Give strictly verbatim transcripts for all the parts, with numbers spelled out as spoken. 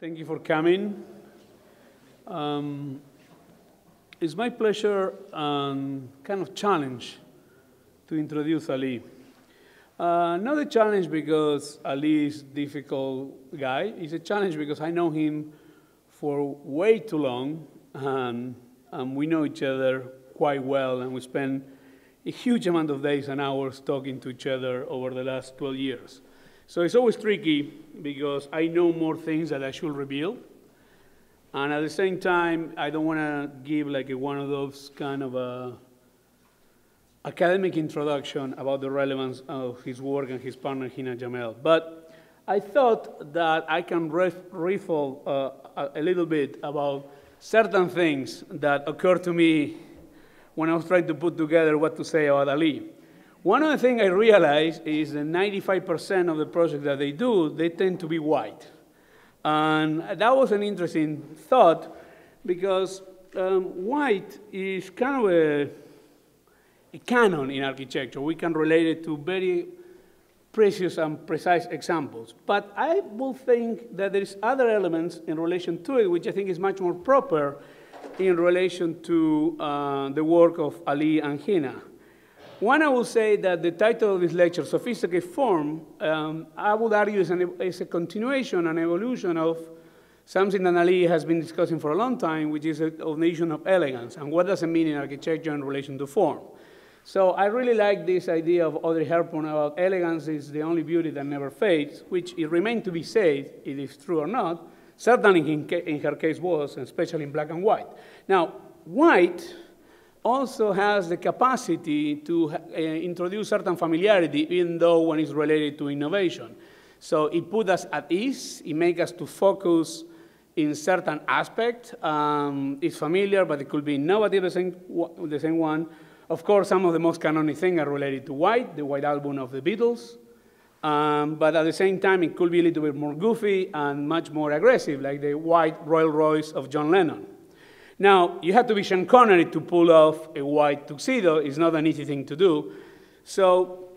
Thank you for coming. Um, it's my pleasure and kind of challenge to introduce Ali. Uh, not a challenge because Ali is a difficult guy. It's a challenge because I know him for way too long, and, and we know each other quite well, and we spend a huge amount of days and hours talking to each other over the last twelve years. So it's always tricky because I know more things that I should reveal. And at the same time, I don't want to give like a, one of those kind of a academic introduction about the relevance of his work and his partner, Hina Jamelle. But I thought that I can ref, riffle uh, a little bit about certain things that occurred to me when I was trying to put together what to say about Ali. One of the things I realized is that ninety-five percent of the projects that they do, they tend to be white. And that was an interesting thought because um, white is kind of a, a canon in architecture. We can relate it to very precious and precise examples. But I will think that there's other elements in relation to it, which I think is much more proper in relation to uh, the work of Ali and Hina. One, I will say that the title of this lecture, Sophisticated Form, um, I would argue is, an, is a continuation, an evolution of something that Ali has been discussing for a long time, which is a, a notion of elegance, and what does it mean in architecture in relation to form. So I really like this idea of Audrey Hepburn about elegance is the only beauty that never fades, which it remains to be said, if it's true or not, certainly in, in her case was, especially in black and white. Now, white also has the capacity to uh, introduce certain familiarity, even though when it's related to innovation. So it put us at ease, it makes us to focus in certain aspects. Um, it's familiar, but it could be innovative, the same, the same one. Of course, some of the most canonic things are related to white, the White Album of the Beatles. Um, but at the same time, it could be a little bit more goofy and much more aggressive, like the white Rolls Royce of John Lennon. Now, you have to be Sean Connery to pull off a white tuxedo. It's not an easy thing to do. So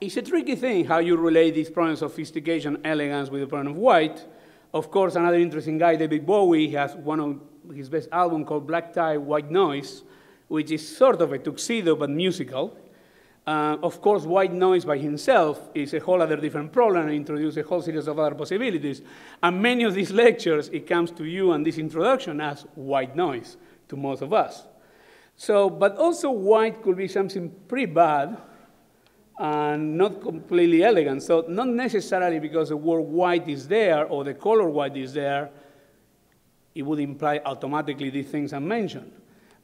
it's a tricky thing how you relate these problems of sophistication, elegance with the problem of white. Of course, another interesting guy, David Bowie, has one of his best albums called Black Tie, White Noise, which is sort of a tuxedo but musical. Uh, of course, white noise by himself is a whole other different problem and introduces a whole series of other possibilities. And many of these lectures, it comes to you and this introduction as white noise to most of us. So, but also white could be something pretty bad and not completely elegant. So not necessarily because the word white is there or the color white is there, it would imply automatically these things I mentioned.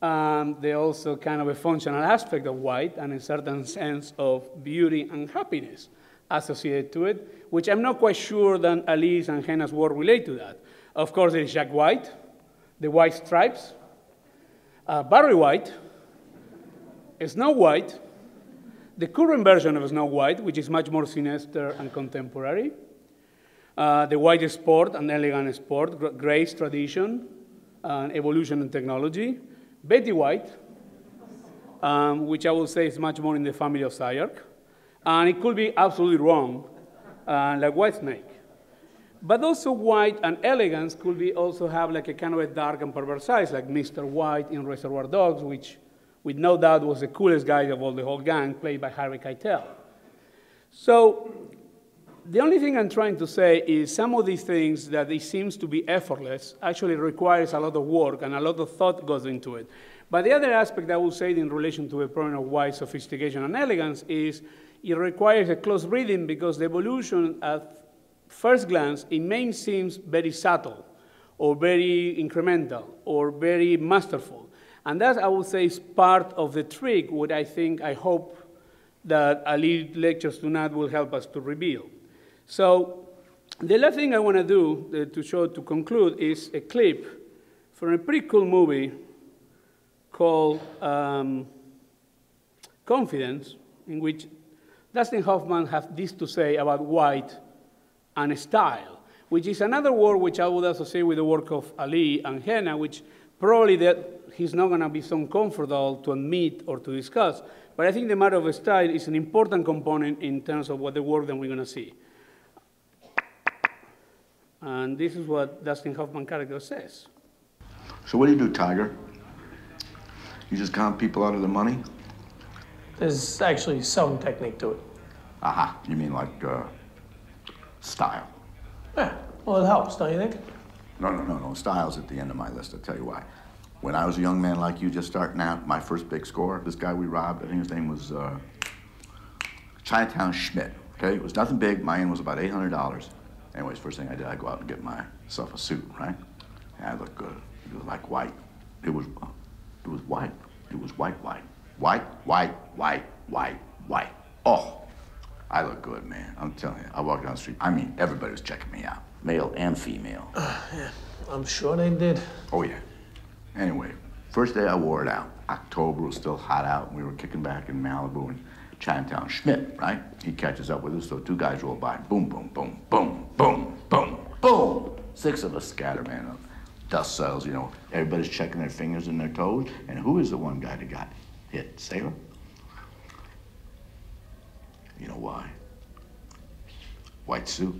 Um, they're also kind of a functional aspect of white and a certain sense of beauty and happiness associated to it, which I'm not quite sure that Ali's and Hina's work relate to that. Of course, there's Jack White, the White Stripes, uh, Barry White, Snow White, the current version of Snow White, which is much more sinister and contemporary, uh, the white sport and elegant sport, grace, tradition, uh, evolution and technology, Betty White, um, which I would say is much more in the family of Sayark, and it could be absolutely wrong, uh, like White Snake. But also white and elegance could be also have like a kind of a dark and perverse size, like Mister White in Reservoir Dogs, which with no doubt was the coolest guy of all the whole gang, played by Harvey Keitel. So the only thing I'm trying to say is some of these things that it seems to be effortless actually requires a lot of work and a lot of thought goes into it. But the other aspect I would say in relation to the problem of white sophistication and elegance is it requires a close reading because the evolution at first glance, it may seem very subtle or very incremental or very masterful. And that I would say is part of the trick, what I think, I hope that Ali's lectures tonight will help us to reveal. So the last thing I want to do uh, to show, to conclude, is a clip from a pretty cool movie called um, Confidence, in which Dustin Hoffman has this to say about white and style, which is another word which I would associate with the work of Ali and Hina, which probably that he's not going to be so comfortable to admit or to discuss. But I think the matter of style is an important component in terms of what the work that we're going to see. And this is what Dustin Hoffman character says. So what do you do, Tiger? You just con people out of their money? There's actually some technique to it. Aha, you mean like uh, style? Yeah, well, it helps, don't you think? No, no, no, no, style's at the end of my list, I'll tell you why. When I was a young man like you just starting out, my first big score, this guy we robbed, I think his name was uh, Chinatown Schmidt, okay? It was nothing big, mine was about eight hundred dollars. Anyways, first thing I did, I go out and get myself a suit, right? And I looked good, it was like white. It was, uh, it was white, it was white, white. White, white, white, white, white. Oh, I look good, man, I'm telling you. I walked down the street, I mean, everybody was checking me out, male and female. Uh, yeah, I'm sure they did. Oh yeah. Anyway, first day I wore it out. October was still hot out, and we were kicking back in Malibu and Chinatown Schmidt, right? He catches up with us, so two guys roll by. Boom, boom, boom, boom, boom, boom, boom. Six of us scatter, man. Dust cells, you know. Everybody's checking their fingers and their toes. And who is the one guy that got hit? Sailor? You know why? White suit.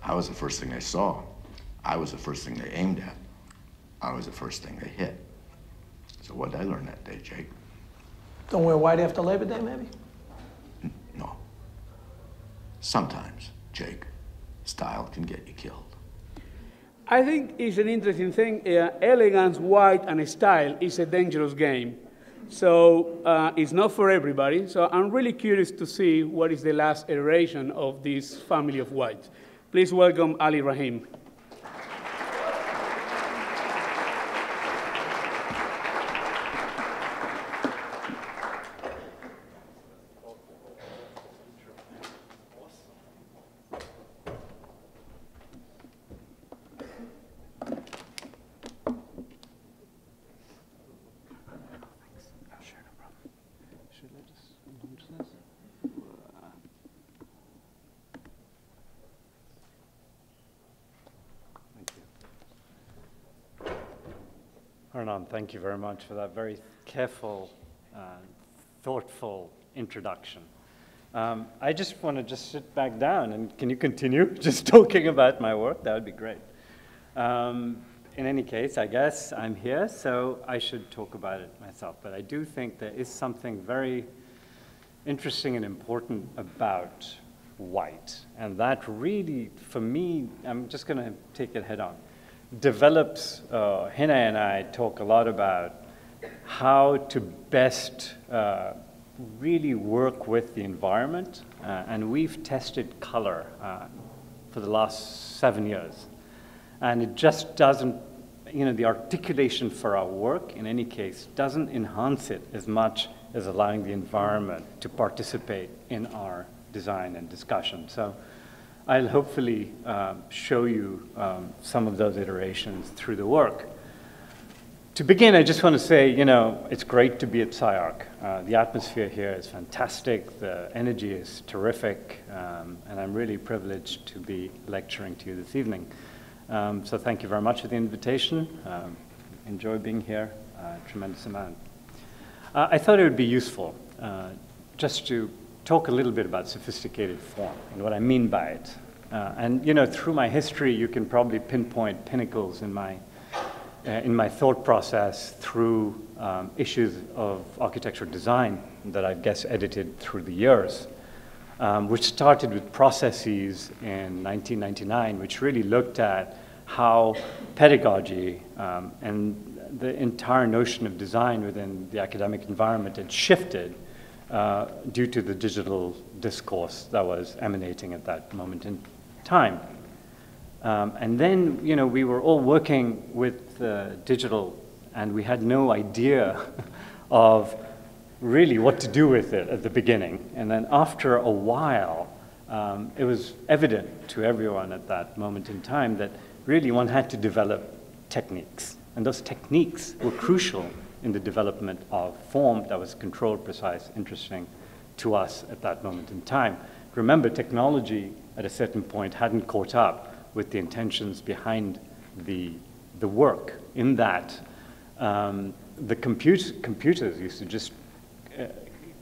I was the first thing they saw. I was the first thing they aimed at. I was the first thing they hit. So what did I learn that day, Jake? Don't wear white after Labor Day, maybe? N no. Sometimes, Jake, style can get you killed. I think it's an interesting thing. Uh, elegance, white, and style is a dangerous game. So uh, it's not for everybody. So I'm really curious to see what is the last iteration of this family of whites. Please welcome Ali Rahim. Thank you very much for that very careful, uh, thoughtful introduction. Um, I just want to just sit back down and can you continue just talking about my work? That would be great. Um, in any case, I guess I'm here, so I should talk about it myself. But I do think there is something very interesting and important about white. And that really, for me, I'm just going to take it head on. Develops, uh, Hina and I talk a lot about how to best uh, really work with the environment, uh, and we've tested color uh, for the last seven years. And it just doesn't, you know, the articulation for our work, in any case, doesn't enhance it as much as allowing the environment to participate in our design and discussion. So, I'll hopefully uh, show you um, some of those iterations through the work. To begin, I just want to say, you know, it's great to be at SciArc. Uh, the atmosphere here is fantastic. The energy is terrific. Um, and I'm really privileged to be lecturing to you this evening. Um, so thank you very much for the invitation. Um, enjoy being here a tremendous amount. Uh, I thought it would be useful uh, just to talk a little bit about sophisticated form and what I mean by it. Uh, and you know, through my history, you can probably pinpoint pinnacles in my, uh, in my thought process through um, issues of architectural design that I've guess edited through the years, um, which started with processes in nineteen ninety-nine, which really looked at how pedagogy um, and the entire notion of design within the academic environment had shifted Uh, due to the digital discourse that was emanating at that moment in time. Um, and then, you know, we were all working with uh, digital and we had no idea of really what to do with it at the beginning. And then after a while, um, it was evident to everyone at that moment in time that really one had to develop techniques. And those techniques were crucial in the development of form that was controlled, precise, interesting to us at that moment in time. Remember, technology at a certain point hadn't caught up with the intentions behind the, the work, in that um, the comput computers used to just uh,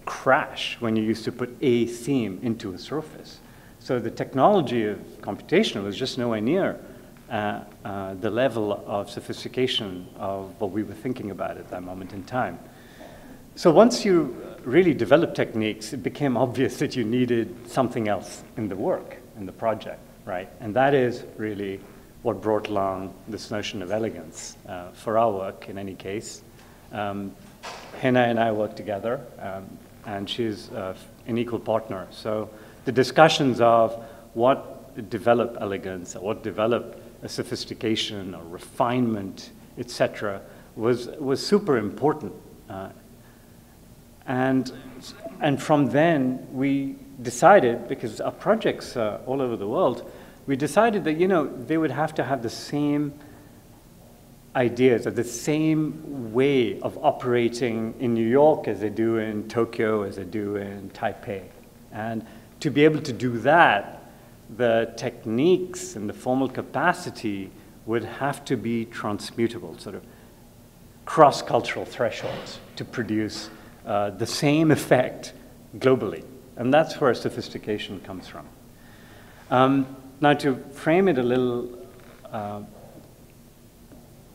crash when you used to put a seam into a surface. So the technology of computation was just nowhere near uh, uh, the level of sophistication of what we were thinking about at that moment in time. So once you really developed techniques, it became obvious that you needed something else in the work, in the project, right? And that is really what brought along this notion of elegance uh, for our work, in any case. Um, Hina and I work together, um, and she's uh, an equal partner. So the discussions of what developed elegance, or what developed a sophistication or refinement, et cetera, was, was super important. Uh, and, and from then, we decided, because our projects are all over the world, we decided that, you know, they would have to have the same ideas, or the same way of operating in New York as they do in Tokyo, as they do in Taipei. And to be able to do that, the techniques and the formal capacity would have to be transmutable, sort of cross-cultural thresholds to produce uh, the same effect globally. And that's where sophistication comes from. Um, now, to frame it a little uh,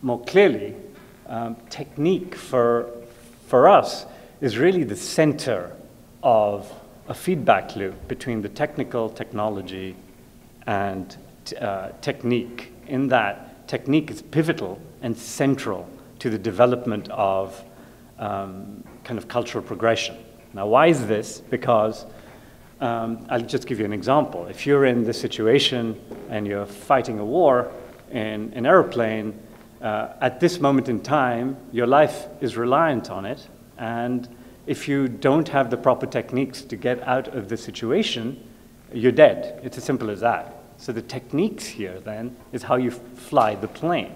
more clearly, um, technique for, for us is really the center of a feedback loop between the technical technology and uh, technique, in that technique is pivotal and central to the development of um, kind of cultural progression. Now, why is this? Because um, I'll just give you an example. If you're in this situation and you're fighting a war in an airplane, uh, at this moment in time, your life is reliant on it, and if you don't have the proper techniques to get out of the situation, you're dead. It's as simple as that. So the techniques here, then, is how you fly the plane.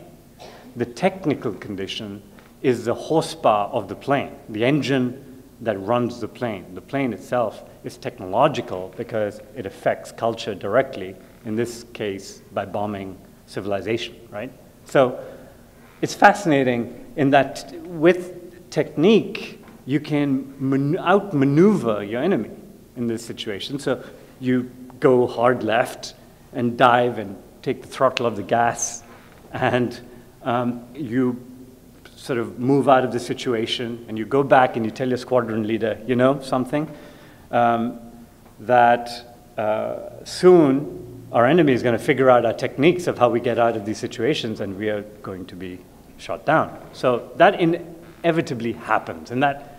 The technical condition is the horsepower of the plane, the engine that runs the plane. The plane itself is technological because it affects culture directly, in this case, by bombing civilization, right? So it's fascinating in that with technique, you can outmaneuver your enemy in this situation. So you go hard left and dive and take the throttle of the gas, and um, you sort of move out of the situation, and you go back and you tell your squadron leader, you know something, um, that uh, soon our enemy is going to figure out our techniques of how we get out of these situations, and we are going to be shot down. So that inevitably happens, and that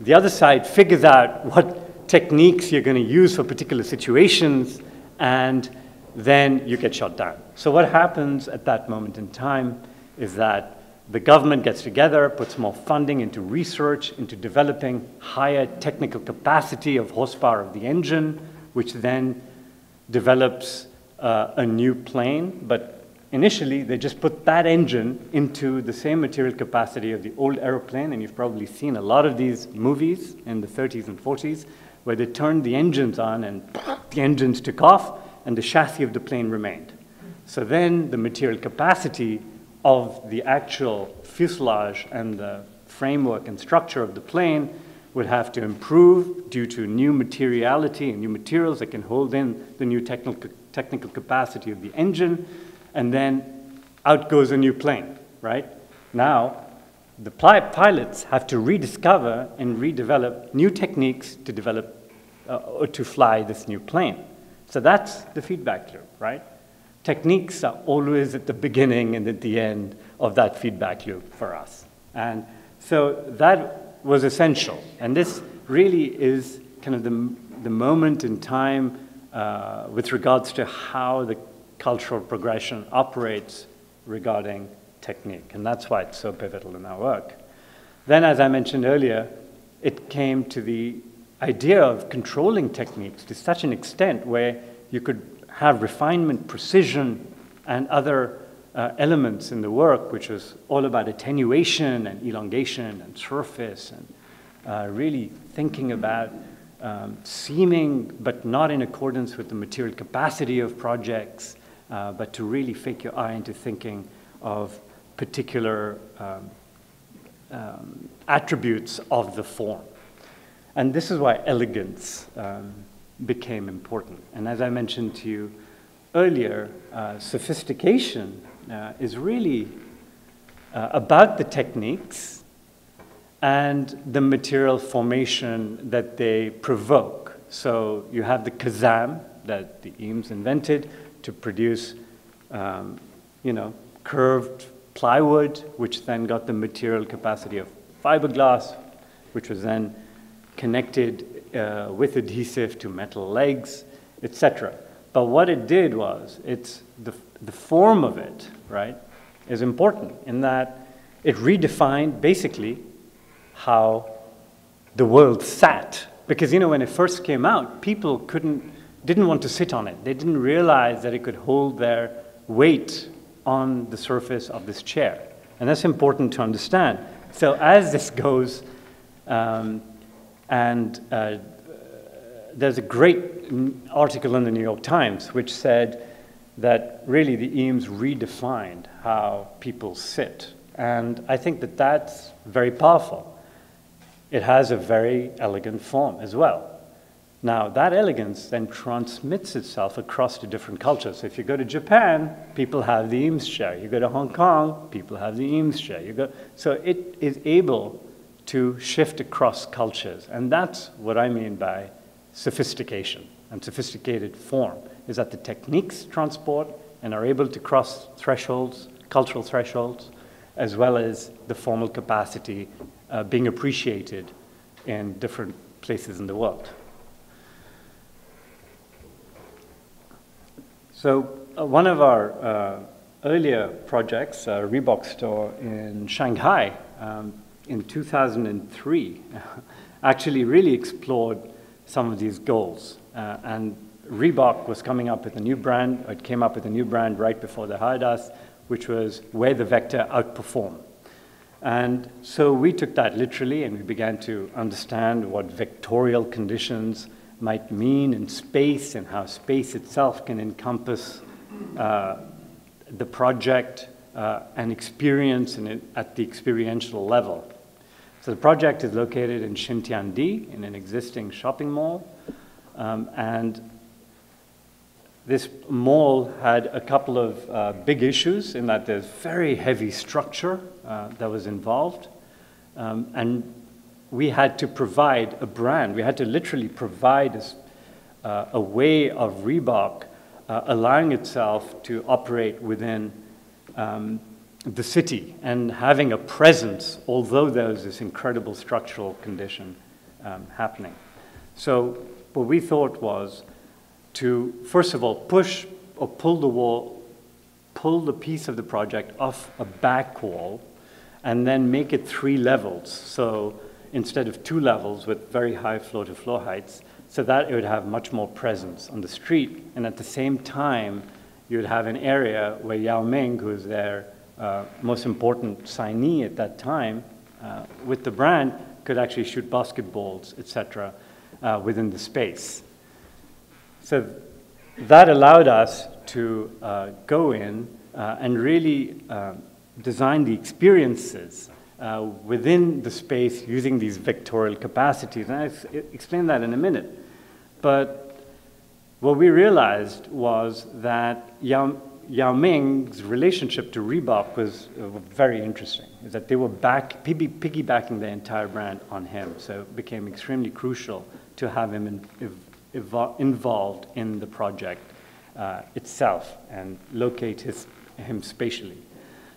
the other side figures out what techniques you're going to use for particular situations, and then you get shot down. So what happens at that moment in time is that the government gets together, puts more funding into research, into developing higher technical capacity of horsepower of the engine, which then develops uh, a new plane. But initially, they just put that engine into the same material capacity of the old aeroplane, and you've probably seen a lot of these movies in the thirties and forties where they turned the engines on and the engines took off and the chassis of the plane remained. So then the material capacity of the actual fuselage and the framework and structure of the plane would have to improve due to new materiality and new materials that can hold in the new technical, technical capacity of the engine. And then out goes a new plane, right? Now, the pilots have to rediscover and redevelop new techniques to develop uh, or to fly this new plane. So that's the feedback loop, right? Techniques are always at the beginning and at the end of that feedback loop for us. And so that was essential. And this really is kind of the, the moment in time uh, with regards to how the cultural progression operates regarding technique, and that's why it's so pivotal in our work. Then, as I mentioned earlier, it came to the idea of controlling techniques to such an extent where you could have refinement, precision, and other uh, elements in the work, which was all about attenuation and elongation and surface, and uh, really thinking about um, seeming, but not in accordance with the material capacity of projects, Uh, but to really fake your eye into thinking of particular um, um, attributes of the form. And this is why elegance um, became important. And as I mentioned to you earlier, uh, sophistication uh, is really uh, about the techniques and the material formation that they provoke. So you have the kazam that the Eames invented to produce, um, you know, curved plywood, which then got the material capacity of fiberglass, which was then connected uh, with adhesive to metal legs, et cetera. But what it did was, it's the, the form of it, right, is important in that it redefined basically how the world sat. Because, you know, when it first came out, people couldn't, didn't want to sit on it. They didn't realize that it could hold their weight on the surface of this chair. And that's important to understand. So as this goes, um, and uh, there's a great article in the New York Times which said that really the Eames redefined how people sit. And I think that that's very powerful. It has a very elegant form as well. Now, that elegance then transmits itself across to different cultures. So if you go to Japan, people have the Eames chair. You go to Hong Kong, people have the Eames chair. You go, so it is able to shift across cultures. And that's what I mean by sophistication and sophisticated form, is that the techniques transport and are able to cross thresholds, cultural thresholds, as well as the formal capacity uh, being appreciated in different places in the world. So uh, one of our uh, earlier projects, a Reebok store in Shanghai um, in two thousand three, actually really explored some of these goals. Uh, and Reebok was coming up with a new brand, or it came up with a new brand right before they hired us, which was Where the Vector Outperform. And so we took that literally and we began to understand what vectorial conditions might mean in space and how space itself can encompass uh, the project uh, and experience in it at the experiential level. So the project is located in Xintiandi in an existing shopping mall. Um, and this mall had a couple of uh, big issues in that there's very heavy structure uh, that was involved. Um, and we had to provide a brand. We had to literally provide a, uh, a way of Reebok uh, allowing itself to operate within um, the city and having a presence, although there was this incredible structural condition um, happening. So what we thought was to, first of all, push or pull the wall, pull the piece of the project off a back wall, and then make it three levels. So instead of two levels with very high floor-to-floor heights, so that it would have much more presence on the street. And at the same time, you would have an area where Yao Ming, who was their uh, most important signee at that time, uh, with the brand, could actually shoot basketballs, et cetera, uh, within the space. So that allowed us to uh, go in uh, and really uh, design the experiences Uh, within the space using these vectorial capacities. And I'll explain that in a minute. But what we realized was that Yao, Yao Ming's relationship to Reebok was uh, very interesting, is that they were back, piggybacking the entire brand on him. So it became extremely crucial to have him in, ev, involved in the project uh, itself and locate his, him spatially.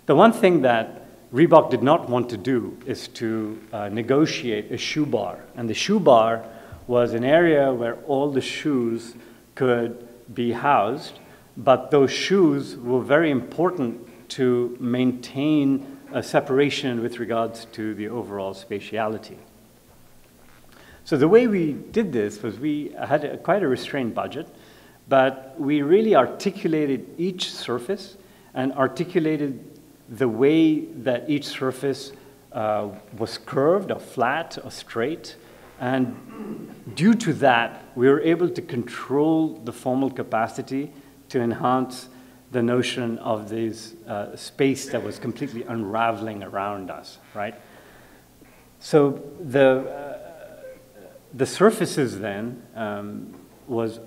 The one thing that Reebok did not want to do is to uh, negotiate a shoe bar. And the shoe bar was an area where all the shoes could be housed, but those shoes were very important to maintain a separation with regards to the overall spatiality. So the way we did this was we had a, quite a restrained budget, but we really articulated each surface and articulated the way that each surface uh, was curved or flat or straight. And due to that, we were able to control the formal capacity to enhance the notion of this uh, space that was completely unraveling around us, right? So the, uh, the surfaces then um, was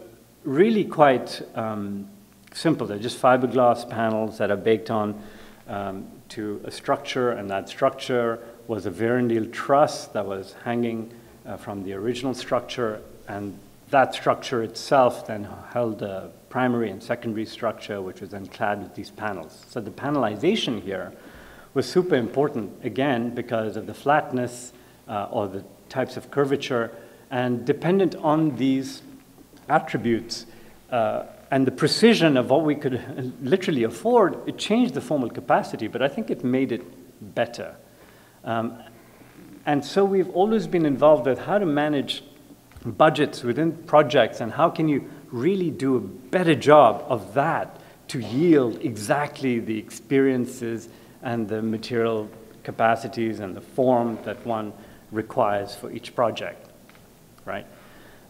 really quite um, simple. They're just fiberglass panels that are baked on um, to a structure, and that structure was a verandil truss that was hanging uh, from the original structure, and that structure itself then held a primary and secondary structure, which was then clad with these panels. So the panelization here was super important, again, because of the flatness uh, or the types of curvature, and dependent on these attributes uh, and the precision of what we could literally afford, it changed the formal capacity, but I think it made it better. Um, and so we've always been involved with how to manage budgets within projects and how can you really do a better job of that to yield exactly the experiences and the material capacities and the form that one requires for each project, right?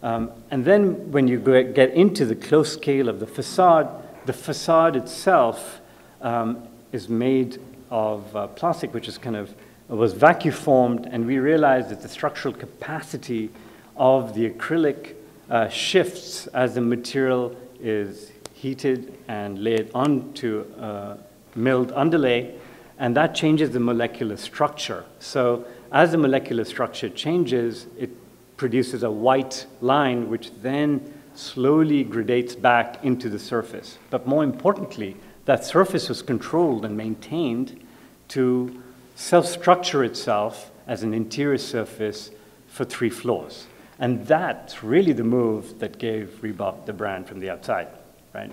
Um, and then when you get into the close scale of the facade, the facade itself um, is made of uh, plastic, which is kind of, was vacuformed, and we realized that the structural capacity of the acrylic uh, shifts as the material is heated and laid onto a milled underlay, and that changes the molecular structure. So as the molecular structure changes, it produces a white line, which then slowly gradates back into the surface. But more importantly, that surface was controlled and maintained to self-structure itself as an interior surface for three floors. And that's really the move that gave Reebok the brand from the outside, right?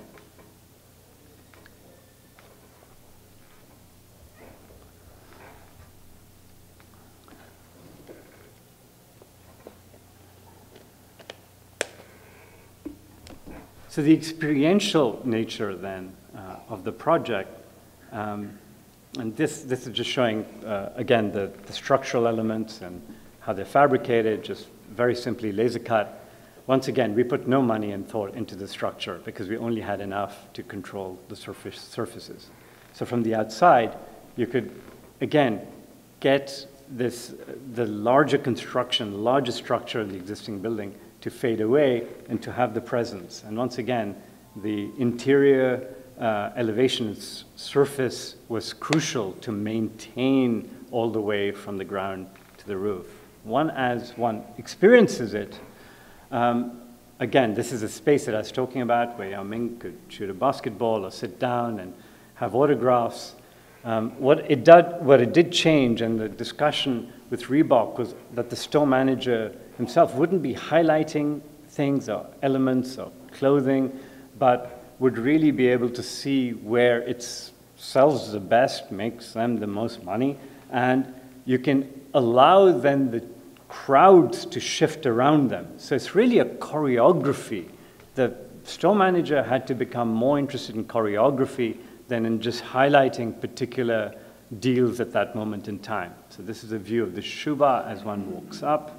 So the experiential nature then uh, of the project, um, and this, this is just showing, uh, again, the, the structural elements and how they're fabricated, just very simply laser cut. Once again, we put no money and thought into the structure because we only had enough to control the surface surfaces. So from the outside, you could, again, get this, the larger construction, larger structure of the existing building to fade away and to have the presence. And once again, the interior uh, elevation surface was crucial to maintain all the way from the ground to the roof. One, as one experiences it, um, again, this is a space that I was talking about where Yao Ming could shoot a basketball or sit down and have autographs. Um, what, it did, what it did change in the discussion with Reebok was that the store manager himself wouldn't be highlighting things or elements or clothing, but would really be able to see where it sells the best, makes them the most money, and you can allow then the crowds to shift around them. So it's really a choreography. The store manager had to become more interested in choreography than in just highlighting particular deals at that moment in time. So this is a view of the Shuba as one walks up.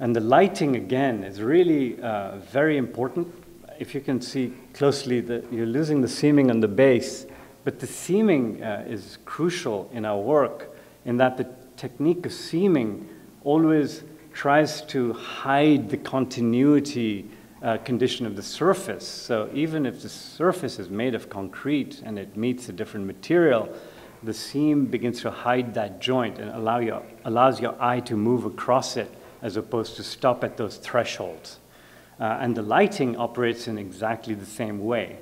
And the lighting, again, is really uh, very important. If you can see closely, that you're losing the seaming on the base, but the seaming uh, is crucial in our work in that the technique of seaming always tries to hide the continuity uh, condition of the surface. So even if the surface is made of concrete and it meets a different material, the seam begins to hide that joint and allow your, allows your eye to move across it, as opposed to stop at those thresholds. Uh, and the lighting operates in exactly the same way.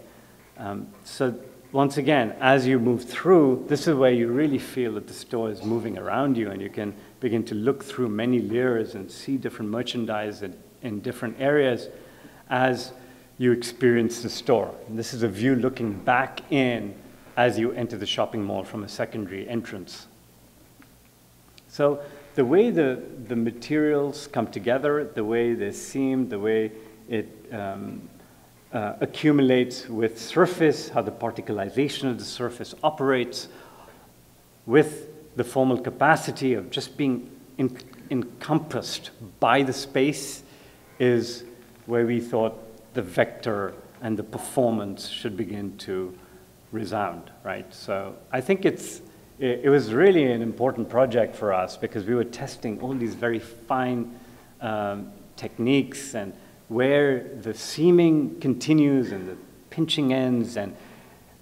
Um, so once again, as you move through, this is where you really feel that the store is moving around you, and you can begin to look through many layers and see different merchandise in, in different areas as you experience the store. And this is a view looking back in as you enter the shopping mall from a secondary entrance. So the way the, the materials come together, the way they're seamed, the way it um, uh, accumulates with surface, how the particleization of the surface operates, with the formal capacity of just being in, encompassed by the space, is where we thought the vector and the performance should begin to resound, right? So I think it's, it was really an important project for us because we were testing all these very fine um, techniques and where the seaming continues and the pinching ends, and,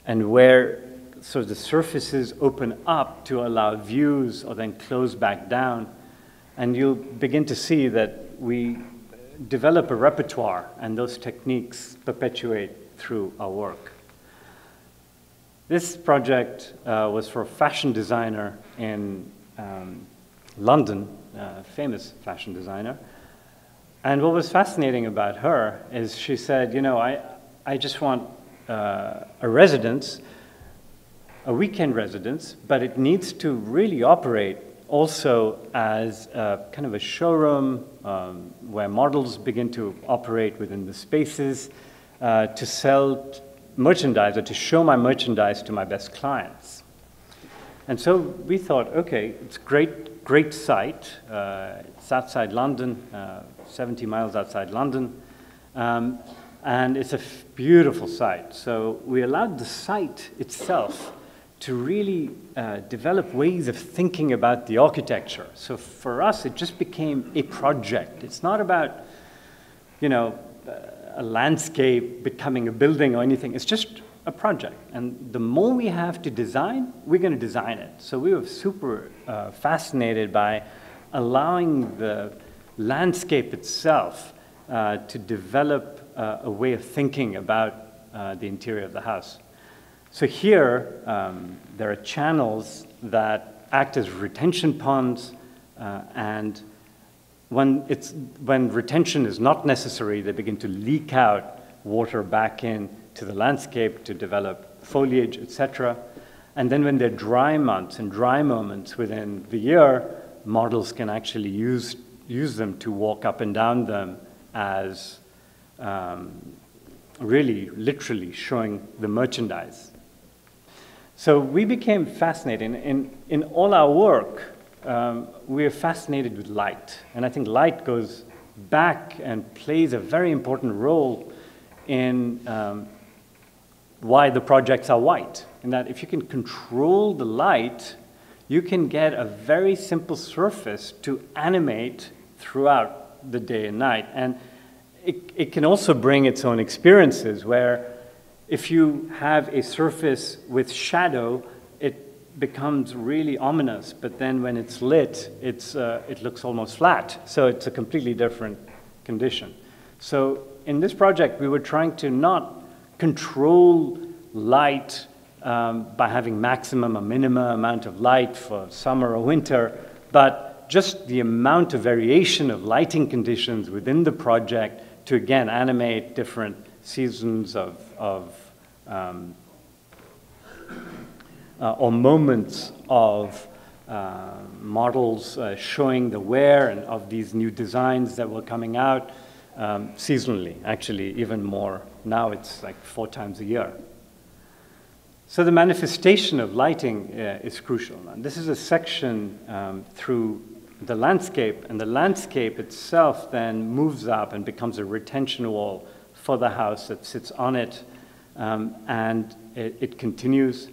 and where so the surfaces open up to allow views or then close back down. And you'll begin to see that we develop a repertoire, and those techniques perpetuate through our work. This project uh, was for a fashion designer in um, London, a famous fashion designer. And what was fascinating about her is she said, you know, I, I just want uh, a residence, a weekend residence, but it needs to really operate also as a, kind of a showroom um, where models begin to operate within the spaces uh, to sell merchandise or to show my merchandise to my best clients. And so we thought, okay, it's great, great site. Uh, it's outside London, uh, seventy miles outside London, um, and it's a beautiful site. So we allowed the site itself to really uh, develop ways of thinking about the architecture. So for us, it just became a project. It's not about, you know, a landscape becoming a building or anything. It's just a project. And the more we have to design, we're going to design it. So we were super uh, fascinated by allowing the landscape itself uh, to develop uh, a way of thinking about uh, the interior of the house. So here, um, there are channels that act as retention ponds, uh, and when, it's, when retention is not necessary, they begin to leak out water back into the landscape to develop foliage, et cetera. And then when there are dry months and dry moments within the year, models can actually use, use them to walk up and down them as um, really, literally showing the merchandise. So we became fascinated. In, in all our work, um, we are fascinated with light. And I think light goes back and plays a very important role in um, why the projects are white. In that if you can control the light, you can get a very simple surface to animate throughout the day and night. And it, it can also bring its own experiences where if you have a surface with shadow, it becomes really ominous, but then when it's lit, it's, uh, it looks almost flat. So it's a completely different condition. So in this project, we were trying to not control light um, by having maximum or minimum amount of light for summer or winter, but just the amount of variation of lighting conditions within the project to, again, animate different seasons of, of um, uh, or moments of uh, models uh, showing the wear and of these new designs that were coming out um, seasonally, actually even more. Now it's like four times a year. So the manifestation of lighting uh, is crucial. And this is a section um, through the landscape, and the landscape itself then moves up and becomes a retention wall for the house that sits on it, um, and it, it continues.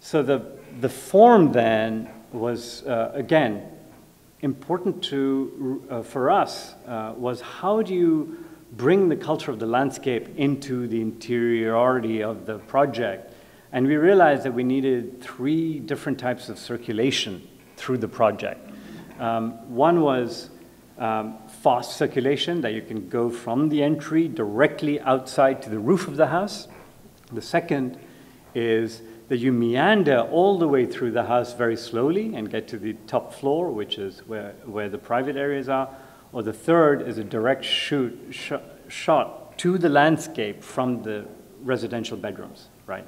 So the, the form then was, uh, again, important to, uh, for us, uh, was how do you bring the culture of the landscape into the interiority of the project? And we realized that we needed three different types of circulation through the project. Um, one was Um, fast circulation, that you can go from the entry directly outside to the roof of the house. The second is that you meander all the way through the house very slowly and get to the top floor, which is where, where the private areas are. Or the third is a direct shoot, sh shot to the landscape from the residential bedrooms, right?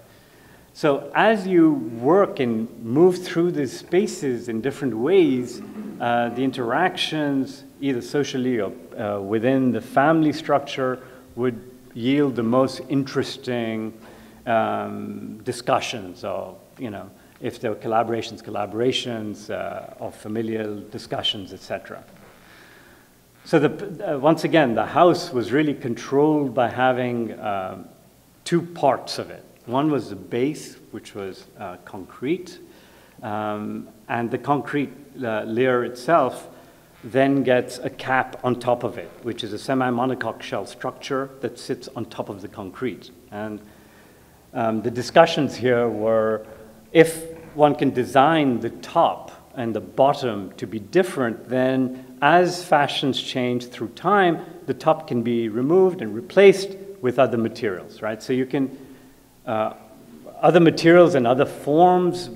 So as you work and move through these spaces in different ways, uh, the interactions, either socially or uh, within the family structure, would yield the most interesting um, discussions, or, you know, if there were collaborations, collaborations, uh, or familial discussions, et cetera. So the, uh, once again, the house was really controlled by having uh, two parts of it. One was the base, which was uh, concrete, um, and the concrete uh, layer itself then gets a cap on top of it, which is a semi-monocoque shell structure that sits on top of the concrete. And um, the discussions here were, if one can design the top and the bottom to be different, then as fashions change through time, the top can be removed and replaced with other materials, right? So you can, uh, other materials and other forms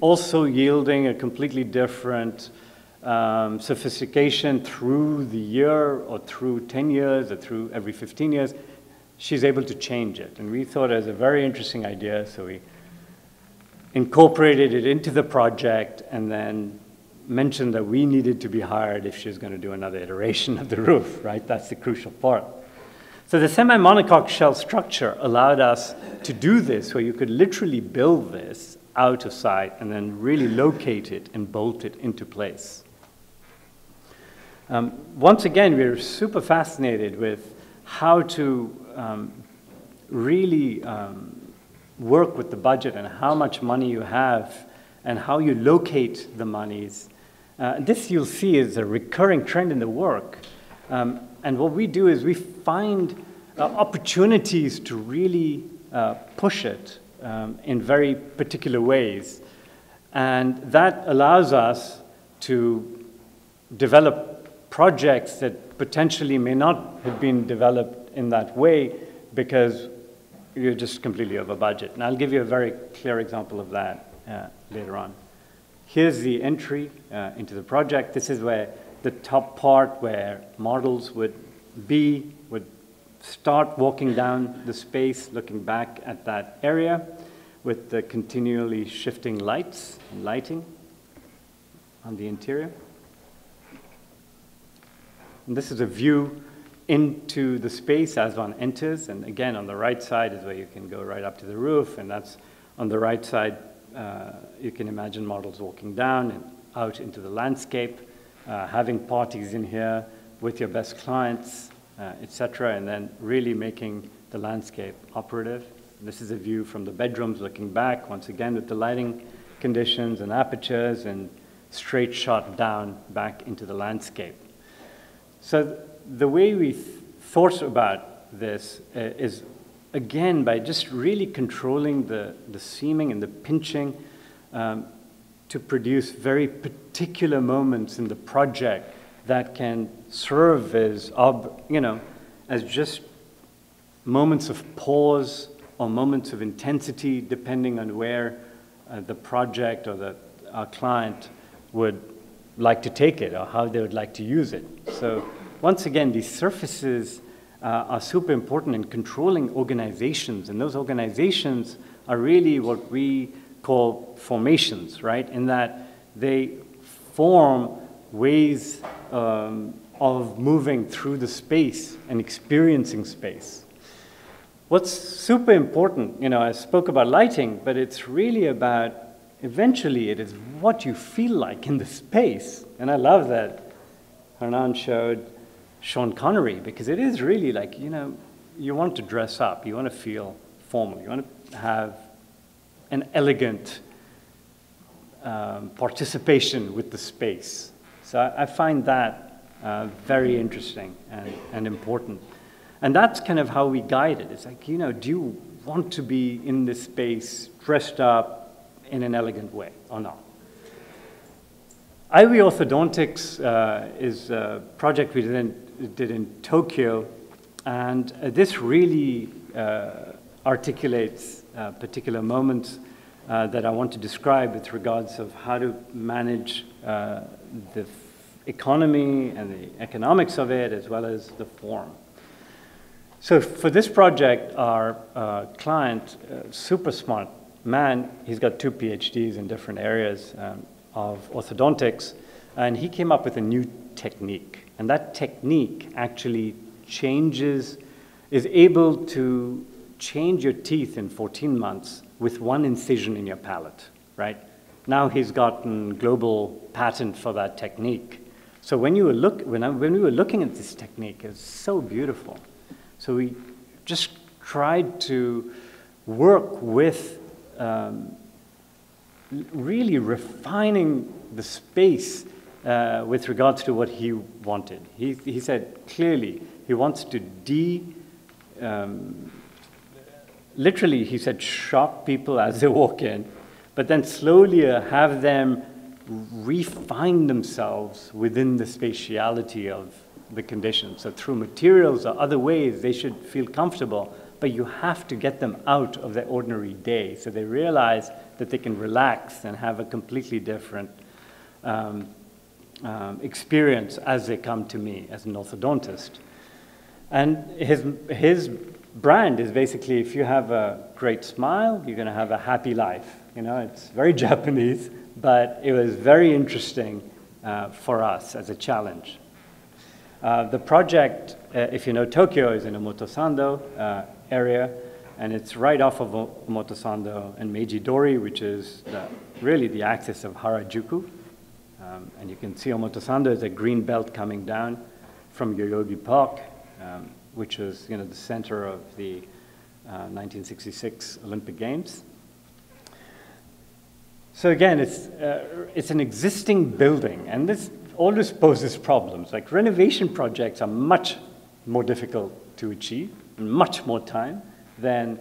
also yielding a completely different Um, sophistication through the year or through ten years or through every fifteen years, she's able to change it. And we thought it was a very interesting idea, so we incorporated it into the project and then mentioned that we needed to be hired if she was going to do another iteration of the roof, right? That's the crucial part. So the semi-monocoque shell structure allowed us to do this, where you could literally build this out of sight and then really locate it and bolt it into place. Um, once again, we're super fascinated with how to um, really um, work with the budget and how much money you have and how you locate the monies. Uh, this, you'll see, is a recurring trend in the work. Um, and what we do is we find uh, opportunities to really uh, push it um, in very particular ways. And that allows us to develop projects that potentially may not have been developed in that way because you're just completely over budget. And I'll give you a very clear example of that uh, later on. Here's the entry uh, into the project. This is where the top part where models would be, would start walking down the space, looking back at that area with the continually shifting lights and lighting on the interior. And this is a view into the space as one enters. And again, on the right side is where you can go right up to the roof. And that's on the right side, uh, you can imagine models walking down and out into the landscape, uh, having parties in here with your best clients, uh, et cetera, and then really making the landscape operative. And this is a view from the bedrooms looking back, once again, with the lighting conditions and apertures and straight shot down back into the landscape. So the way we th thought about this uh, is, again, by just really controlling the, the seaming and the pinching um, to produce very particular moments in the project that can serve as, ob you know, as just moments of pause or moments of intensity, depending on where uh, the project or the, our client would like to take it or how they would like to use it. So once again, these surfaces uh, are super important in controlling organizations, and those organizations are really what we call formations, right? In that they form ways um, of moving through the space and experiencing space. What's super important, you know, I spoke about lighting, but it's really about, eventually, it is what you feel like in the space. And I love that Hernan showed Sean Connery, because it is really like, you know, you want to dress up, you want to feel formal, you want to have an elegant um, participation with the space. So I, I find that uh, very interesting and, and important. And that's kind of how we guide it. It's like, you know, do you want to be in this space, dressed up, in an elegant way or not? I W I Orthodontics uh, is a project we did in, did in Tokyo, and uh, this really uh, articulates uh, particular moments uh, that I want to describe with regards of how to manage uh, the economy and the economics of it, as well as the form. So for this project, our uh, client, uh, super smart man, he's got two PhDs in different areas um, of orthodontics, and he came up with a new technique. And that technique actually changes, is able to change your teeth in fourteen months with one incision in your palate, right? Now he's gotten global patent for that technique. So when, you were look, when, I, when we were looking at this technique, it was so beautiful. So we just tried to work with Um, really refining the space uh, with regards to what he wanted. He, he said clearly he wants to de... Um, literally, he said, shock people as they walk in, but then slowly have them refine themselves within the spatiality of the condition. So through materials or other ways, they should feel comfortable, but you have to get them out of their ordinary day so they realize that they can relax and have a completely different um, um, experience as they come to me as an orthodontist. And his, his brand is basically, if you have a great smile, you're going to have a happy life. You know, it's very Japanese, but it was very interesting uh, for us as a challenge. Uh, the project, uh, if you know Tokyo, is in Omotesando uh, area, and it's right off of Omotesando and Meiji Dori, which is the, really the axis of Harajuku. Um, and you can see Omotesando is a green belt coming down from Yoyogi Park, um, which is, you know, the center of the uh, nineteen sixty-six Olympic Games. So again, it's, uh, it's an existing building, and this always poses problems. Like, renovation projects are much more difficult to achieve, and much more time than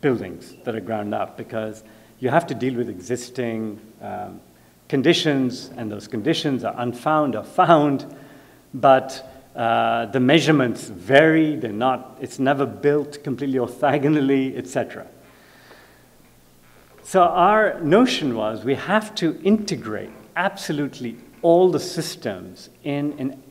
buildings that are ground up, because you have to deal with existing um, conditions, and those conditions are unfound or found, but uh, the measurements vary, they're not, it's never built completely orthogonally, et cetera. So our notion was we have to integrate absolutely all the systems in an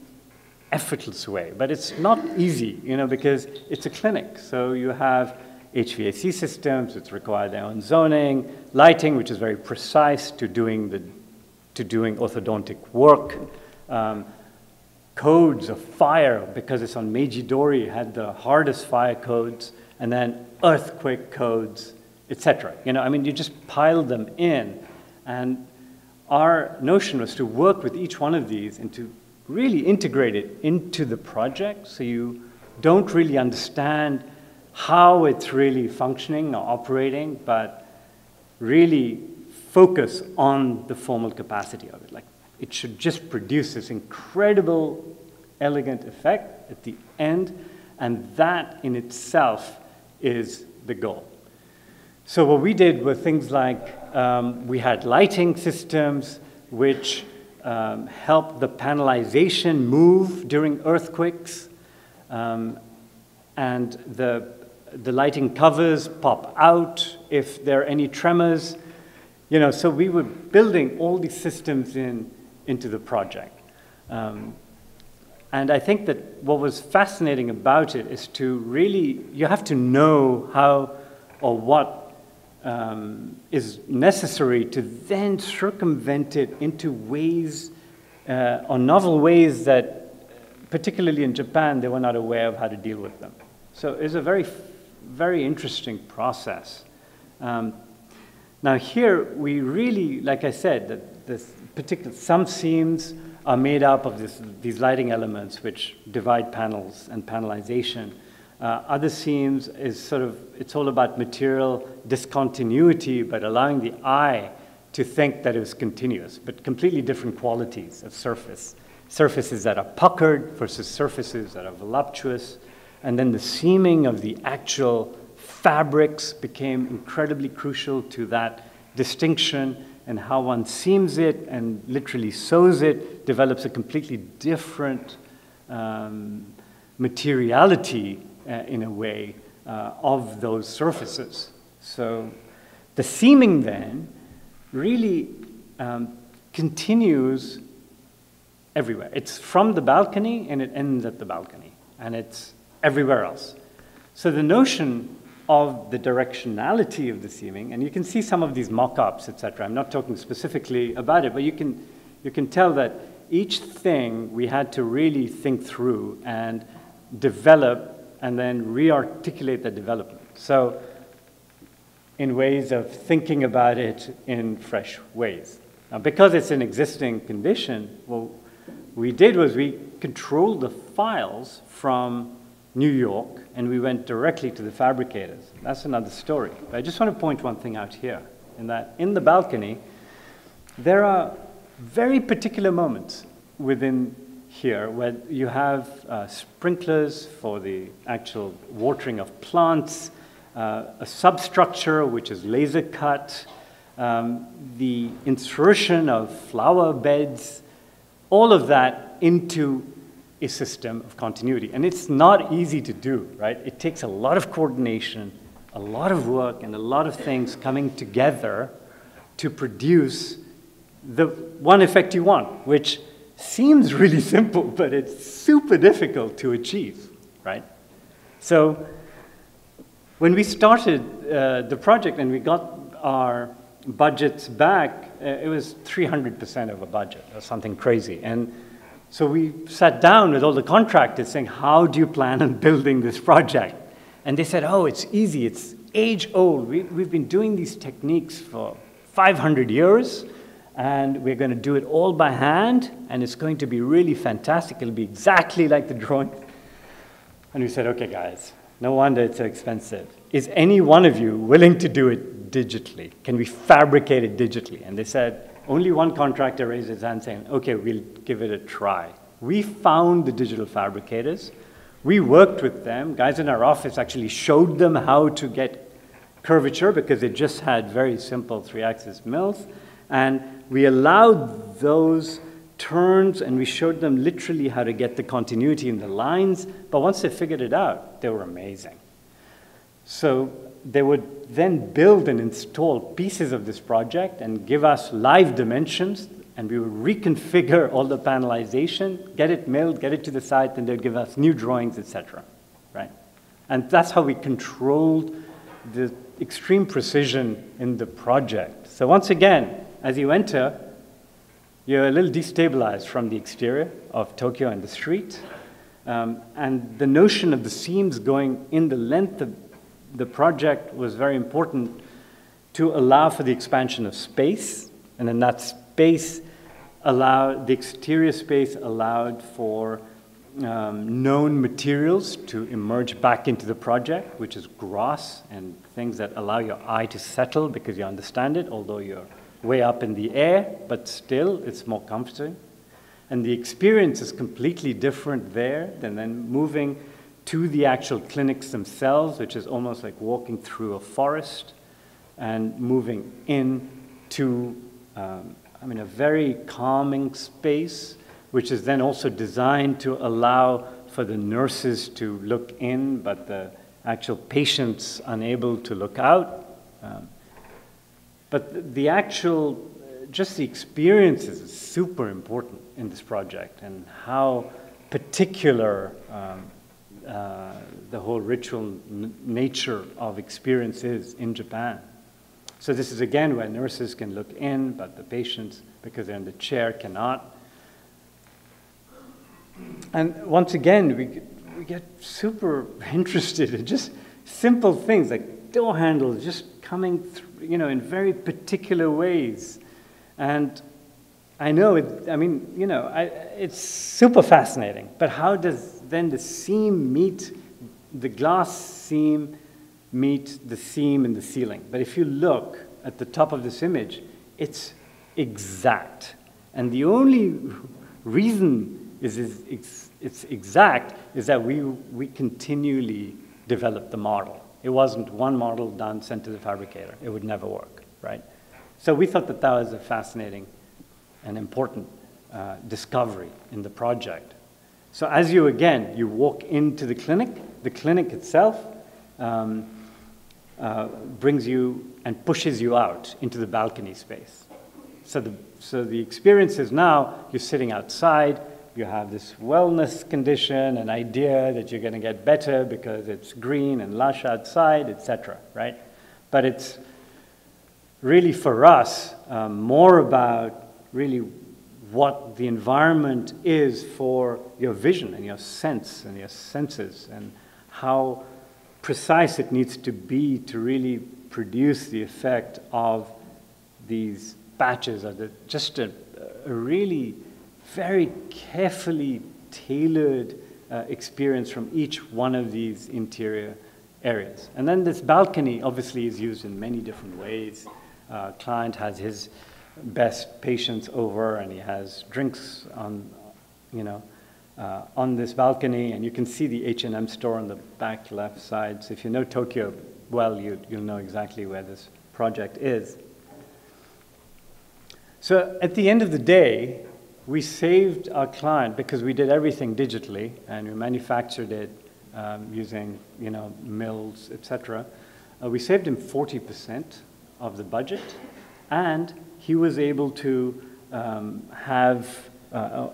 effortless way, but it's not easy, you know, because it's a clinic. So you have H V A C systems, which require their own zoning, lighting, which is very precise to doing, the, to doing orthodontic work, um, codes of fire, because it's on Meiji Dori, had the hardest fire codes, and then earthquake codes, et cetera. You know, I mean, you just pile them in, and our notion was to work with each one of these and to really integrate it into the project so you don't really understand how it's really functioning or operating, but really focus on the formal capacity of it. Like, it should just produce this incredible, elegant effect at the end, and that in itself is the goal. So what we did were things like um, we had lighting systems which um, helped the panelization move during earthquakes, um, and the, the lighting covers pop out if there are any tremors. You know, so we were building all these systems in, into the project. Um, and I think that what was fascinating about it is to really, you have to know how or what Um, is necessary to then circumvent it into ways uh, or novel ways that, particularly in Japan, they were not aware of how to deal with them. So it's a very, very interesting process. Um, now here, we really, like I said, that this particular, some seams are made up of this, these lighting elements which divide panels and panelization. Uh, other seams is sort of, it's all about material discontinuity, but allowing the eye to think that it was continuous, but completely different qualities of surface. Surfaces that are puckered versus surfaces that are voluptuous. And then the seaming of the actual fabrics became incredibly crucial to that distinction, and how one seams it and literally sews it develops a completely different um, materiality Uh, in a way, uh, of those surfaces. So the seaming then really um, continues everywhere. It's from the balcony and it ends at the balcony, and it's everywhere else. So the notion of the directionality of the seaming, and you can see some of these mock-ups, et cetera. I'm not talking specifically about it, but you can, you can tell that each thing we had to really think through and develop and then re-articulate the development. So in ways of thinking about it in fresh ways. Now, because it's an existing condition, what we did was we controlled the files from New York, and we went directly to the fabricators. That's another story. But I just want to point one thing out here, in that in the balcony, there are very particular moment within here where you have uh, sprinklers for the actual watering of plants, uh, a substructure which is laser cut, um, the insertion of flower beds, all of that into a system of continuity. And it's not easy to do, right? It takes a lot of coordination, a lot of work, and a lot of things coming together to produce the one effect you want, which seems really simple, but it's super difficult to achieve, right? So when we started uh, the project and we got our budgets back, uh, it was three hundred percent of a budget or something crazy. And so we sat down with all the contractors saying, how do you plan on building this project? And they said, oh, it's easy. It's age old. We, we've been doing these techniques for five hundred years. And we're going to do it all by hand, and it's going to be really fantastic. It'll be exactly like the drawing. And we said, okay, guys, no wonder it's so expensive. Is any one of you willing to do it digitally? Can we fabricate it digitally? And they said, only one contractor raised his hand saying, okay, we'll give it a try. We found the digital fabricators. We worked with them. Guys in our office actually showed them how to get curvature because they just had very simple three-axis mills. And we allowed those turns, and we showed them literally how to get the continuity in the lines. But once they figured it out, they were amazing. So they would then build and install pieces of this project and give us live dimensions. And we would reconfigure all the panelization, get it milled, get it to the site, and they'd give us new drawings, et cetera, right? And that's how we controlled the extreme precision in the project. So once again, as you enter, you're a little destabilized from the exterior of Tokyo and the street. Um, and the notion of the seams going in the length of the project was very important to allow for the expansion of space. And then that space allowed, the exterior space allowed for um, known materials to emerge back into the project, which is grass and things that allow your eye to settle because you understand it, although you're way up in the air, but still it's more comforting. And the experience is completely different there than then moving to the actual clinics themselves, which is almost like walking through a forest and moving in to, um, I mean, a very calming space, which is then also designed to allow for the nurses to look in, but the actual patients unable to look out. Um, But the actual, just the experiences is super important in this project and how particular um, uh, the whole ritual n nature of experience is in Japan. So this is again where nurses can look in, but the patients, because they're in the chair, cannot. And once again, we get, we get super interested in just simple things like door handles just coming through, you know, in very particular ways. And I know, it, I mean, you know, I, it's super fascinating, but how does then the seam meet, the glass seam meet the seam in the ceiling? But if you look at the top of this image, it's exact. And the only reason is, is it's, it's exact is that we, we continually develop the model. It wasn't one model done, sent to the fabricator. It would never work, right? So we thought that that was a fascinating and important uh, discovery in the project. So as you, again, you walk into the clinic, the clinic itself um, uh, brings you and pushes you out into the balcony space. So the, so the experience is now you're sitting outside, you have this wellness condition, an idea that you're going to get better because it's green and lush outside, et cetera, right? But it's really, for us, um, more about really what the environment is for your vision and your sense and your senses and how precise it needs to be to really produce the effect of these patches or the, just a, a really very carefully tailored uh, experience from each one of these interior areas. And then this balcony obviously is used in many different ways. Uh, client has his best patients over, and he has drinks on, you know, uh, on this balcony, and you can see the H and M store on the back left side. So if you know Tokyo well, you, you'll know exactly where this project is. So at the end of the day, we saved our client because we did everything digitally, and we manufactured it um, using, you know, mills, et cetera. Uh, we saved him forty percent of the budget, and he was able to um, have uh,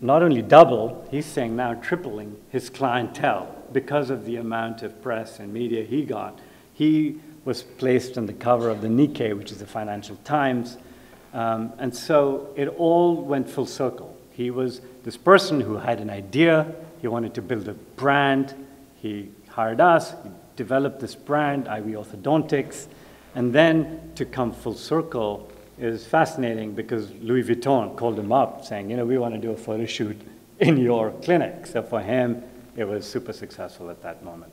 not only double, he's saying now tripling his clientele because of the amount of press and media he got. He was placed on the cover of the Nikkei, which is the Financial Times. Um, and so it all went full circle. He was this person who had an idea. He wanted to build a brand. He hired us. He developed this brand, I W I Orthodontics. And then to come full circle is fascinating because Louis Vuitton called him up saying, you know, we want to do a photo shoot in your clinic. So for him, it was super successful at that moment.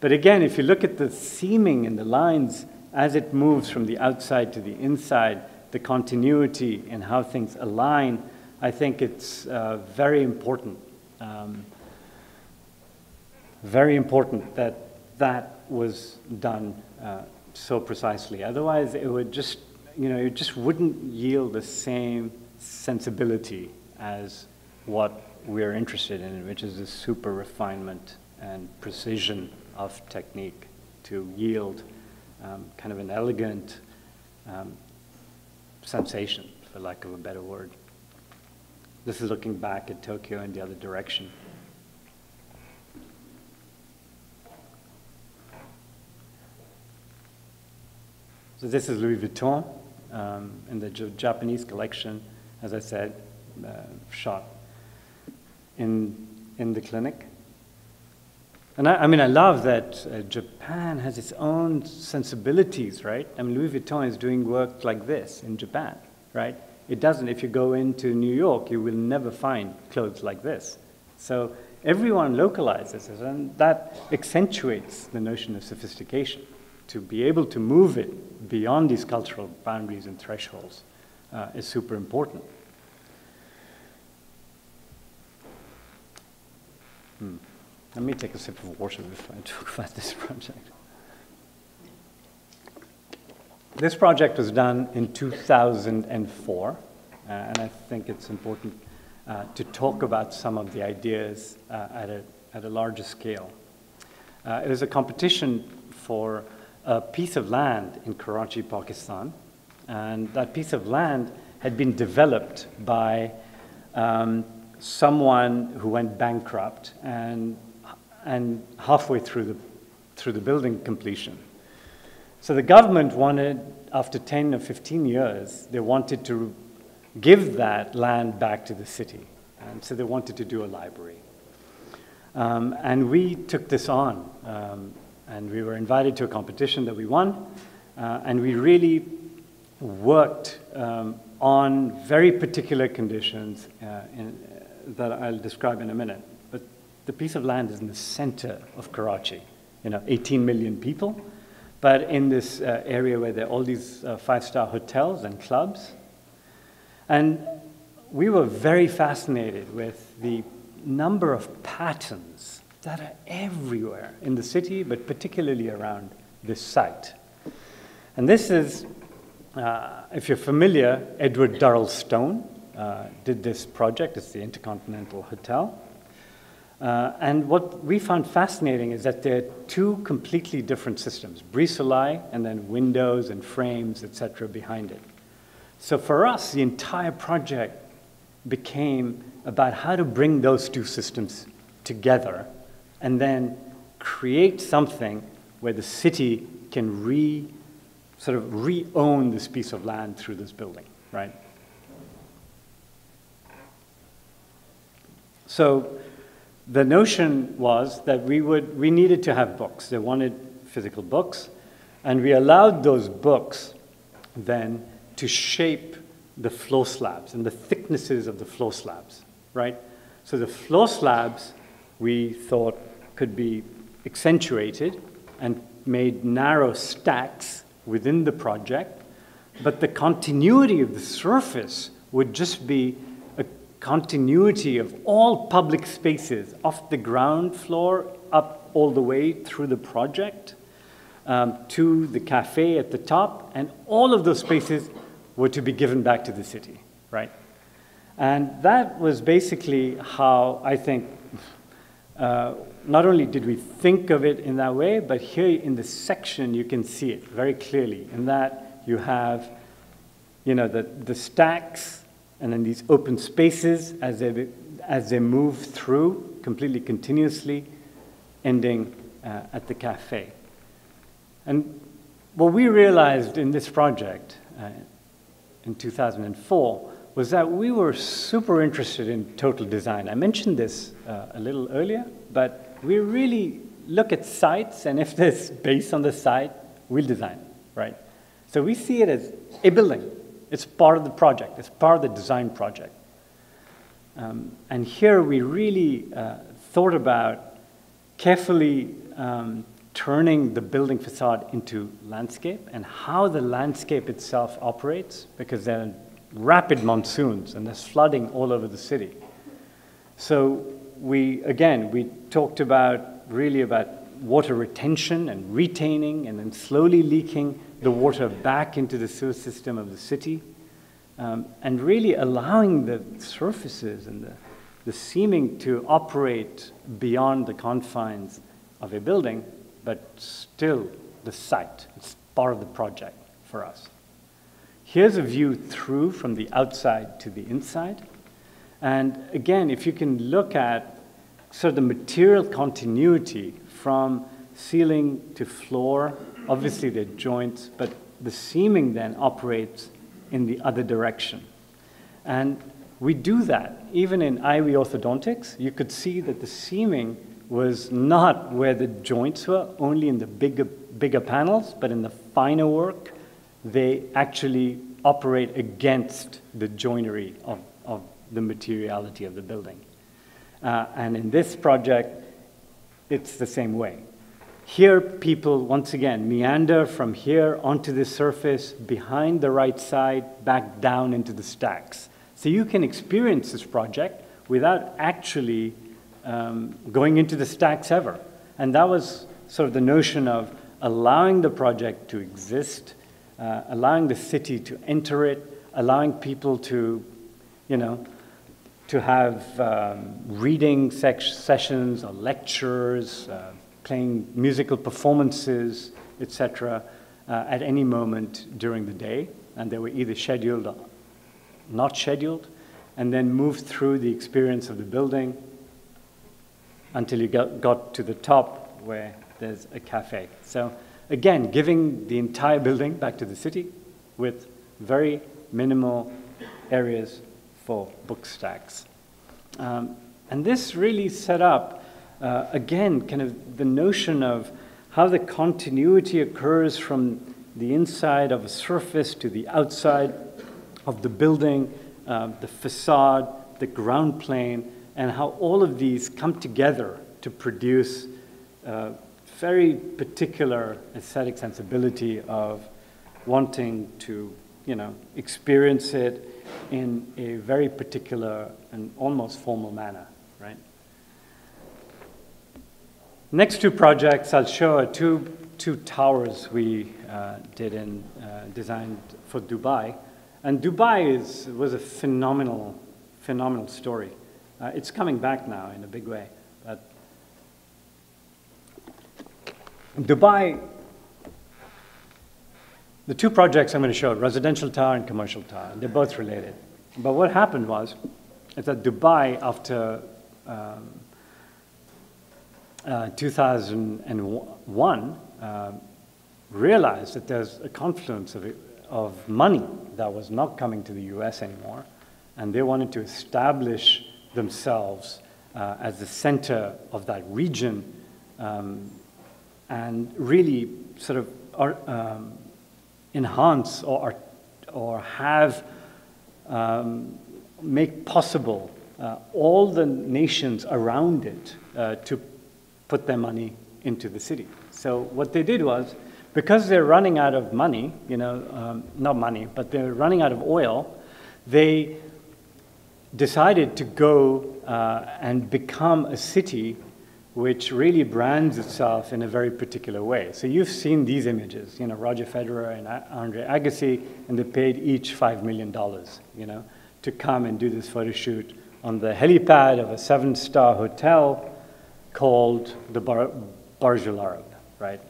But again, if you look at the seaming and the lines as it moves from the outside to the inside, the continuity and how things align, I think it's uh, very important. Um, very important that that was done uh, so precisely. Otherwise, it would just, you know, it just wouldn't yield the same sensibility as what we're interested in, which is the super refinement and precision of technique to yield um, kind of an elegant, um, sensation, for lack of a better word. This is looking back at Tokyo in the other direction. So this is Louis Vuitton um, in the J Japanese collection, as I said, uh, shot in, in the clinic. And I, I mean, I love that uh, Japan has its own sensibilities, right? I mean, Louis Vuitton is doing work like this in Japan, right? It doesn't, if you go into New York, you will never find clothes like this. So everyone localizes it, and that accentuates the notion of sophistication, to be able to move it beyond these cultural boundaries and thresholds uh, is super important. Hmm. Let me take a sip of water before I talk about this project. This project was done in two thousand four, uh, and I think it's important uh, to talk about some of the ideas uh, at, a, at a larger scale. Uh, it was a competition for a piece of land in Karachi, Pakistan, and that piece of land had been developed by um, someone who went bankrupt, and and halfway through the, through the building completion. So the government wanted, after ten or fifteen years, they wanted to give that land back to the city. And so they wanted to do a library. Um, and we took this on. Um, and we were invited to a competition that we won. Uh, and we really worked um, on very particular conditions uh, in, uh, that I'll describe in a minute. The piece of land is in the center of Karachi, you know, eighteen million people, but in this uh, area where there are all these uh, five-star hotels and clubs. And we were very fascinated with the number of patterns that are everywhere in the city, but particularly around this site. And this is, uh, if you're familiar, Edward Durrell Stone uh, did this project. It's the Intercontinental Hotel. Uh, and what we found fascinating is that there are two completely different systems, brise-soleil and then windows and frames, et cetera, behind it. So for us, the entire project became about how to bring those two systems together and then create something where the city can re, sort of re-own this piece of land through this building, right? So the notion was that we, would, we needed to have books. They wanted physical books, and we allowed those books then to shape the floor slabs and the thicknesses of the floor slabs, right? So the floor slabs, we thought, could be accentuated and made narrow stacks within the project but the continuity of the surface would just be a continuity of all public spaces, off the ground floor, up all the way through the project, um, to the cafe at the top, and all of those spaces were to be given back to the city, right? And that was basically how I think, uh, not only did we think of it in that way, but here in this section you can see it very clearly, in that you have, you know, the, the stacks and then these open spaces as they, as they move through completely continuously, ending uh, at the cafe. And what we realized in this project uh, in two thousand four was that we were super interested in total design. I mentioned this uh, a little earlier, but we really look at sites, and if there's space on the site, we'll design, right? So we see it as a building. It's part of the project. It's part of the design project. Um, and here we really uh, thought about carefully um, turning the building facade into landscape and how the landscape itself operates, because there are rapid monsoons and there's flooding all over the city. So we, again, we talked about really about water retention and retaining and then slowly leaking the water back into the sewer system of the city, um, and really allowing the surfaces and the, the seaming to operate beyond the confines of a building, but still the site. It's part of the project for us. Here's a view through from the outside to the inside. And again, if you can look at sort of the material continuity from ceiling to floor, obviously they're joints, but the seaming then operates in the other direction. And we do that. Even in I W I Orthodontics, you could see that the seaming was not where the joints were, only in the bigger, bigger panels, but in the finer work, they actually operate against the joinery of, of the materiality of the building. Uh, and in this project, it's the same way. Here, people, once again, meander from here onto the surface, behind the right side, back down into the stacks. So you can experience this project without actually um, going into the stacks ever. And that was sort of the notion of allowing the project to exist, Uh, allowing the city to enter it, allowing people to, you know, to have um, reading sessions or lectures, uh, playing musical performances, et cetera, uh, at any moment during the day. And they were either scheduled or not scheduled, and then moved through the experience of the building until you got, got to the top where there's a cafe. So, again, giving the entire building back to the city with very minimal areas for book stacks. Um, and this really set up, uh, again, kind of the notion of how the continuity occurs from the inside of a surface to the outside of the building, uh, the facade, the ground plane, and how all of these come together to produce uh, very particular aesthetic sensibility of wanting to, you know, experience it in a very particular and almost formal manner, right? Next two projects I'll show are two, two towers we uh, did and uh, designed for Dubai. And Dubai is, was a phenomenal, phenomenal story. Uh, it's coming back now in a big way. Dubai, the two projects I'm going to show, residential tower and commercial tower, they're both related. But what happened was is that Dubai, after um, uh, two thousand one, uh, realized that there's a confluence of, of money that was not coming to the U S anymore, and they wanted to establish themselves uh, as the center of that region, um, and really sort of um, enhance or, or have, um, make possible uh, all the nations around it uh, to put their money into the city. So what they did was because they're running out of money, you know, um, not money, but they're running out of oil, they decided to go uh, and become a city which really brands itself in a very particular way. So you've seen these images, you know, Roger Federer and Andre Agassi, and they paid each five million dollars, you know, to come and do this photo shoot on the helipad of a seven-star hotel called the Bar Burj Al Arab, right?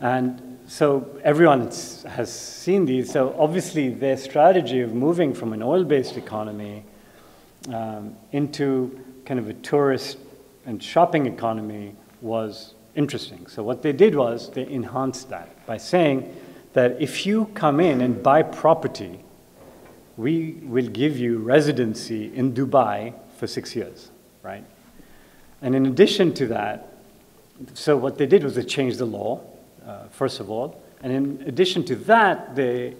And so everyone has seen these. So obviously their strategy of moving from an oil-based economy um, into kind of a tourist and shopping economy was interesting. So what they did was they enhanced that by saying that if you come in and buy property, we will give you residency in Dubai for six years, right? And in addition to that, so what they did was they changed the law, uh, first of all. And in addition to that, they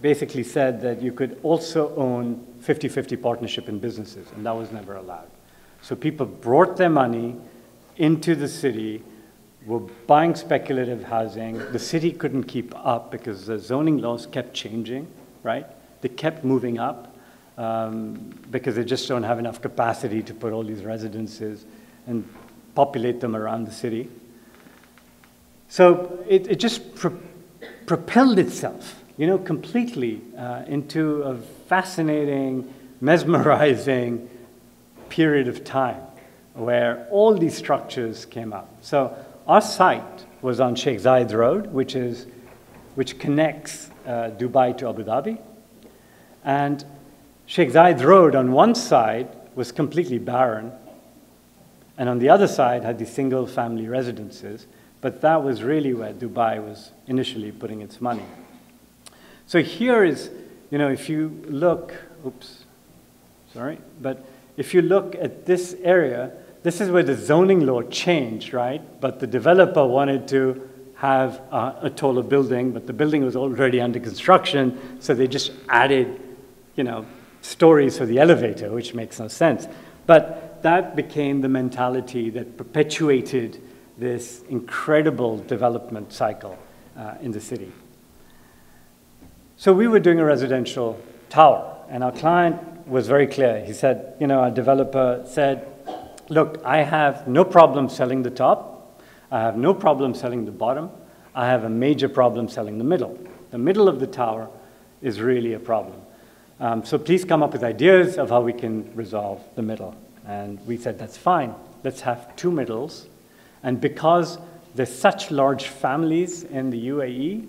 basically said that you could also own fifty fifty partnership in businesses, and that was never allowed. So people brought their money into the city, were buying speculative housing. The city couldn't keep up because the zoning laws kept changing, right? They kept moving up um, because they just don't have enough capacity to put all these residences and populate them around the city. So it, it just pro propelled itself, you know, completely uh, into a fascinating, mesmerizing period of time where all these structures came up. So our site was on Sheikh Zayed Road, which is, which connects uh, Dubai to Abu Dhabi. And Sheikh Zayed Road on one side was completely barren, and on the other side had these single family residences, but that was really where Dubai was initially putting its money. So here is, you know, if you look, oops, sorry, but if you look at this area, this is where the zoning law changed, right? But the developer wanted to have a, a taller building, but the building was already under construction, so they just added, you know, stories for the elevator, which makes no sense. But that became the mentality that perpetuated this incredible development cycle uh, in the city. So we were doing a residential tower, and our client was very clear. He said, you know, our developer said, look, I have no problem selling the top. I have no problem selling the bottom. I have a major problem selling the middle. The middle of the tower is really a problem. Um, so please come up with ideas of how we can resolve the middle. And we said, that's fine. Let's have two middles. And because there's such large families in the U A E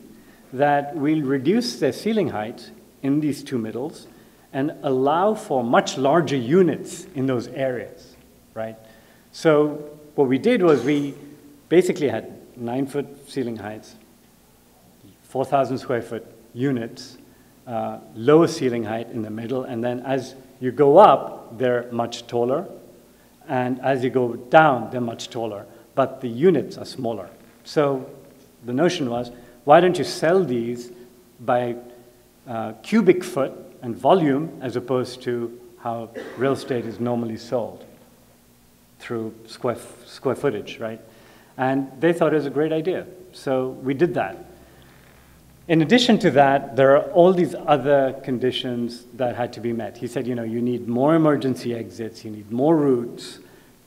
that we'll reduce their ceiling height in these two middles and allow for much larger units in those areas, right? So what we did was we basically had nine-foot ceiling heights, four thousand square foot units, uh, lower ceiling height in the middle, and then as you go up, they're much taller, and as you go down, they're much taller, but the units are smaller. So the notion was, why don't you sell these by uh, cubic foot and volume, as opposed to how real estate is normally sold through square, square footage, right? And they thought it was a great idea, so we did that. In addition to that, there are all these other conditions that had to be met. He said, you know, you need more emergency exits, you need more routes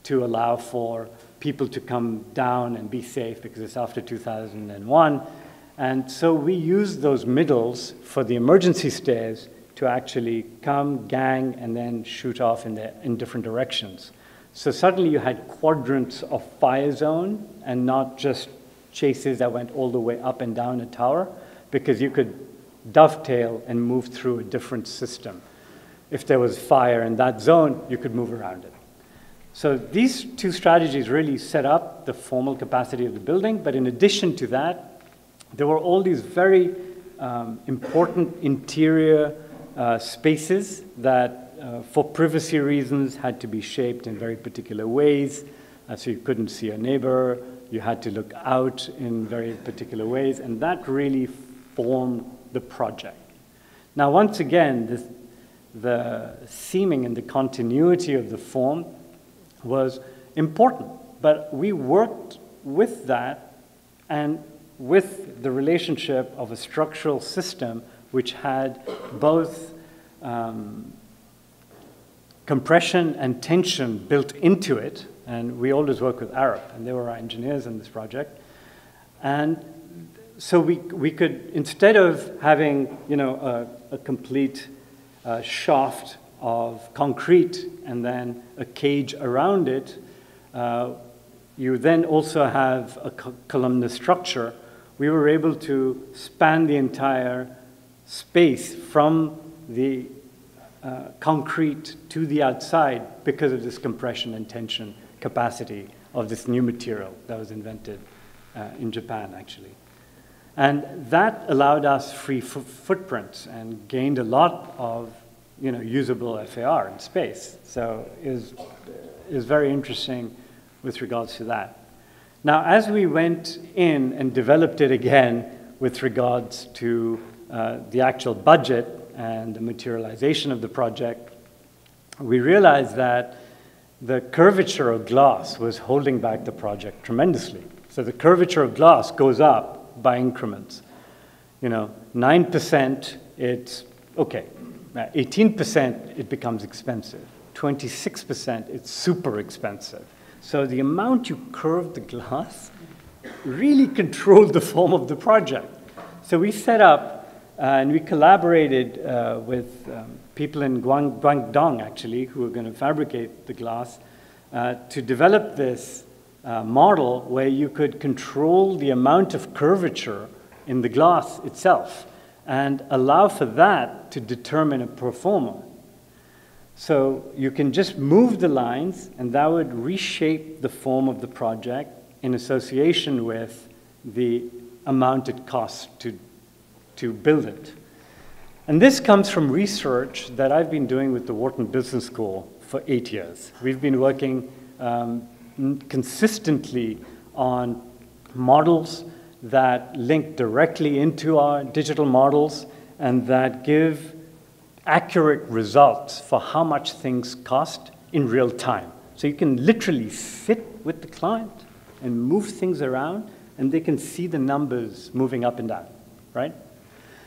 to allow for people to come down and be safe, because it's after two thousand one. And so we used those middles for the emergency stairs to actually come, gang, and then shoot off in, the, in different directions. So suddenly you had quadrants of fire zone and not just chases that went all the way up and down a tower, because you could dovetail and move through a different system. If there was fire in that zone, you could move around it. So these two strategies really set up the formal capacity of the building, but in addition to that, there were all these very um, important interior Uh, spaces that, uh, for privacy reasons, had to be shaped in very particular ways. Uh, so you couldn't see your neighbor. You had to look out in very particular ways. And that really formed the project. Now, once again, this, the theming and the continuity of the form was important. But we worked with that and with the relationship of a structural system which had both um, compression and tension built into it. And we always work with Arab, and they were our engineers in this project. And so we, we could, instead of having, you know, a, a complete uh, shaft of concrete and then a cage around it, uh, you then also have a columnar structure. We were able to span the entire space from the uh, concrete to the outside because of this compression and tension capacity of this new material that was invented uh, in Japan, actually. And that allowed us free footprints and gained a lot of, you know, usable F A R in space. So it was, it was very interesting with regards to that. Now, as we went in and developed it again with regards to uh, the actual budget and the materialization of the project, we realized that the curvature of glass was holding back the project tremendously. So the curvature of glass goes up by increments. You know, nine percent, it's okay. eighteen percent, it becomes expensive. twenty-six percent, it's super expensive. So the amount you curved the glass really controlled the form of the project. So we set up uh, and we collaborated uh, with um, people in Guang Guangdong, actually, who were going to fabricate the glass uh, to develop this uh, model where you could control the amount of curvature in the glass itself and allow for that to determine a performer. So you can just move the lines, and that would reshape the form of the project in association with the amount it costs to, to build it. And this comes from research that I've been doing with the Wharton Business School for eight years. We've been working um, consistently on models that link directly into our digital models and that give accurate results for how much things cost in real time. So you can literally sit with the client and move things around, and they can see the numbers moving up and down, right?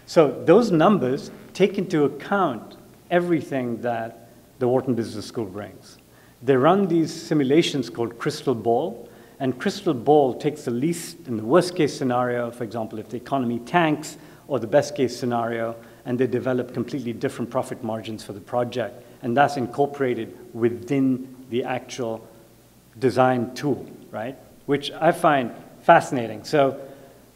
So those numbers take into account everything that the Wharton Business School brings. They run these simulations called Crystal Ball, and Crystal Ball takes the least and the worst case scenario, for example, if the economy tanks, or the best case scenario, and they develop completely different profit margins for the project, and that's incorporated within the actual design tool, right? Which I find fascinating. So,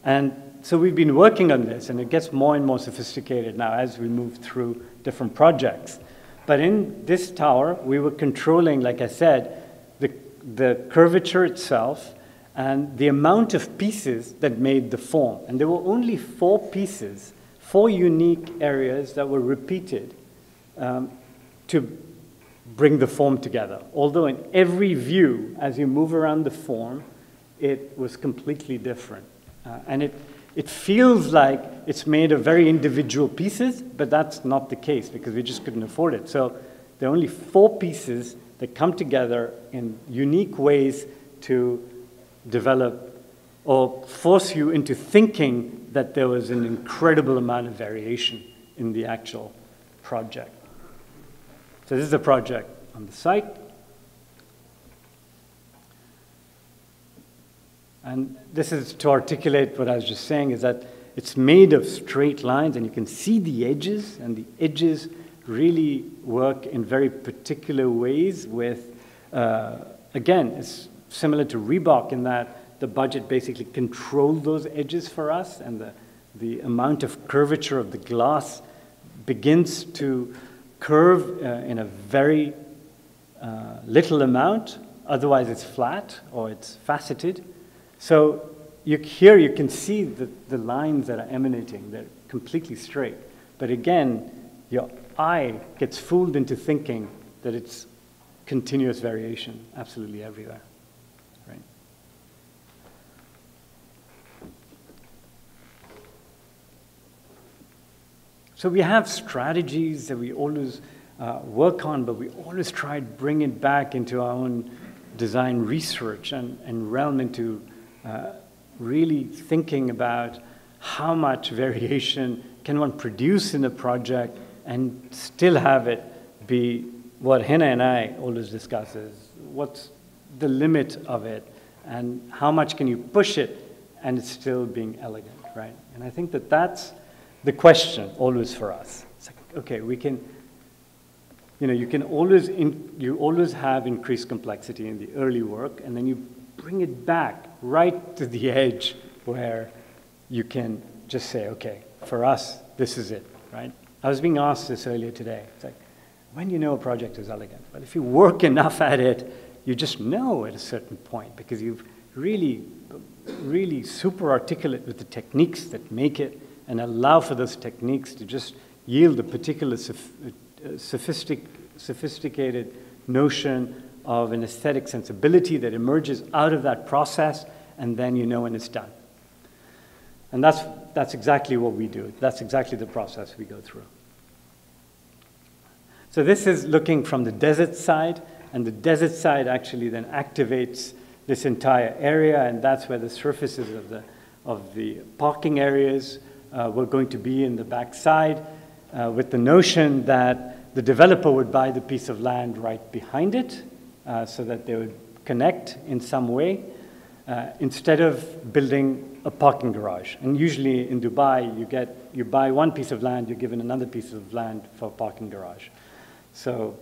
and so we've been working on this, and it gets more and more sophisticated now as we move through different projects. But in this tower, we were controlling, like I said, the, the curvature itself and the amount of pieces that made the form. And there were only four pieces, four unique areas that were repeated um, to bring the form together. Although in every view, as you move around the form, it was completely different. Uh, and it, it feels like it's made of very individual pieces, but that's not the case because we just couldn't afford it. So there are only four pieces that come together in unique ways to develop or force you into thinking that there was an incredible amount of variation in the actual project. So this is the project on the site. And this is to articulate what I was just saying, is that it's made of straight lines, and you can see the edges, and the edges really work in very particular ways with, uh, again, it's similar to Reebok in that the budget basically controlled those edges for us, and the, the amount of curvature of the glass begins to curve uh, in a very uh, little amount. Otherwise, it's flat or it's faceted. So you, here you can see the, the lines that are emanating. They're completely straight. But again, your eye gets fooled into thinking that it's continuous variation absolutely everywhere. So we have strategies that we always uh, work on, but we always try to bring it back into our own design research and, and realm into uh, really thinking about how much variation can one produce in a project and still have it be what Hina and I always discuss is what's the limit of it and how much can you push it and it's still being elegant, right? And I think that that's the question always for us. It's like, okay, we can, you know, you can always, in, you always have increased complexity in the early work and then you bring it back right to the edge where you can just say, okay, for us, this is it, right? I was being asked this earlier today. It's like, when do you know a project is elegant? Well, if you work enough at it, you just know at a certain point because you've really, really super articulate with the techniques that make it and allow for those techniques to just yield a particular sophistic, sophisticated notion of an aesthetic sensibility that emerges out of that process, and then you know when it's done. And that's, that's exactly what we do. That's exactly the process we go through. So this is looking from the desert side, and the desert side actually then activates this entire area, and that's where the surfaces of the, of the parking areas uh, were going to be in the backside, uh, with the notion that the developer would buy the piece of land right behind it, uh, so that they would connect in some way, uh, instead of building a parking garage. And usually in Dubai, you get, you buy one piece of land, you're given another piece of land for a parking garage. So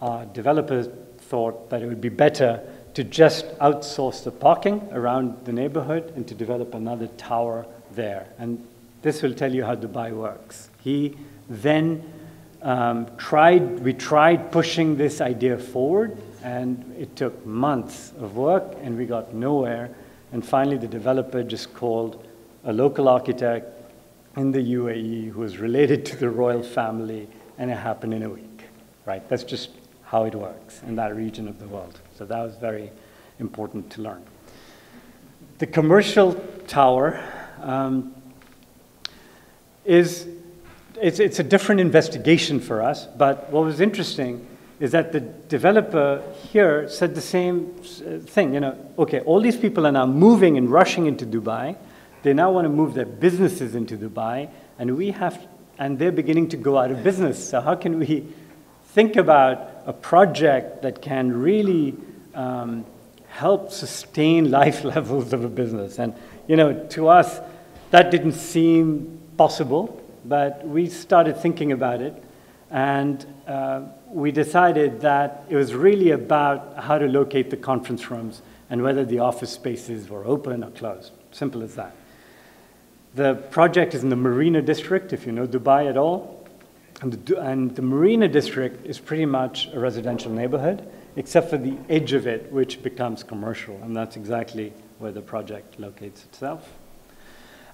our developers thought that it would be better to just outsource the parking around the neighborhood and to develop another tower there. And this will tell you how Dubai works. He then um, tried, we tried pushing this idea forward, and it took months of work and we got nowhere. And finally, the developer just called a local architect in the U A E who was related to the royal family, and it happened in a week, right? That's just how it works in that region of the world. So that was very important to learn. The commercial tower um, is, it's, it's a different investigation for us, but what was interesting is that the developer here said the same thing, you know, okay, all these people are now moving and rushing into Dubai. They now want to move their businesses into Dubai, and we have, and they're beginning to go out of business. So how can we think about a project that can really um, help sustain life levels of a business? And, you know, to us, that didn't seem possible, but we started thinking about it, and uh, we decided that it was really about how to locate the conference rooms and whether the office spaces were open or closed. Simple as that. The project is in the Marina District, if you know Dubai at all. And the, and the Marina District is pretty much a residential neighborhood, except for the edge of it, which becomes commercial. And that's exactly where the project locates itself.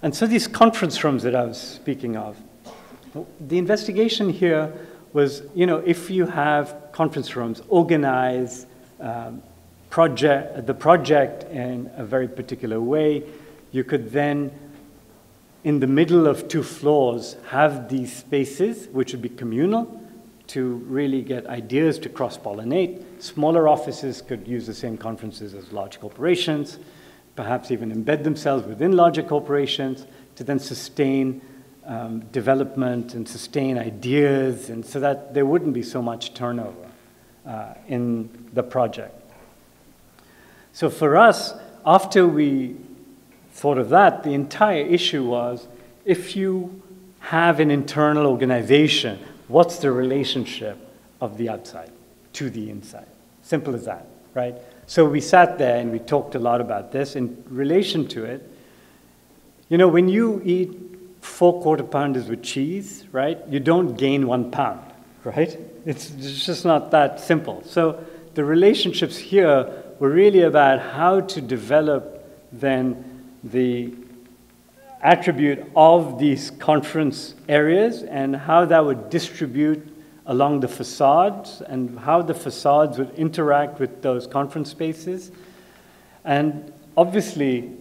And so these conference rooms that I was speaking of, the investigation here was, you know, if you have conference rooms, organize um, project, the project in a very particular way, you could then, in the middle of two floors, have these spaces, which would be communal, to really get ideas to cross-pollinate. Smaller offices could use the same conferences as large corporations, perhaps even embed themselves within larger corporations to then sustain Um, development and sustain ideas, and so that there wouldn't be so much turnover uh, in the project. So for us, after we thought of that, the entire issue was, if you have an internal organization, what's the relationship of the outside to the inside? Simple as that, right? So we sat there and we talked a lot about this in relation to it. You know, when you eat four quarter pounders with cheese, right? You don't gain one pound, right? It's, it's just not that simple. So the relationships here were really about how to develop then the attribute of these conference areas and how that would distribute along the facades and how the facades would interact with those conference spaces. And obviously,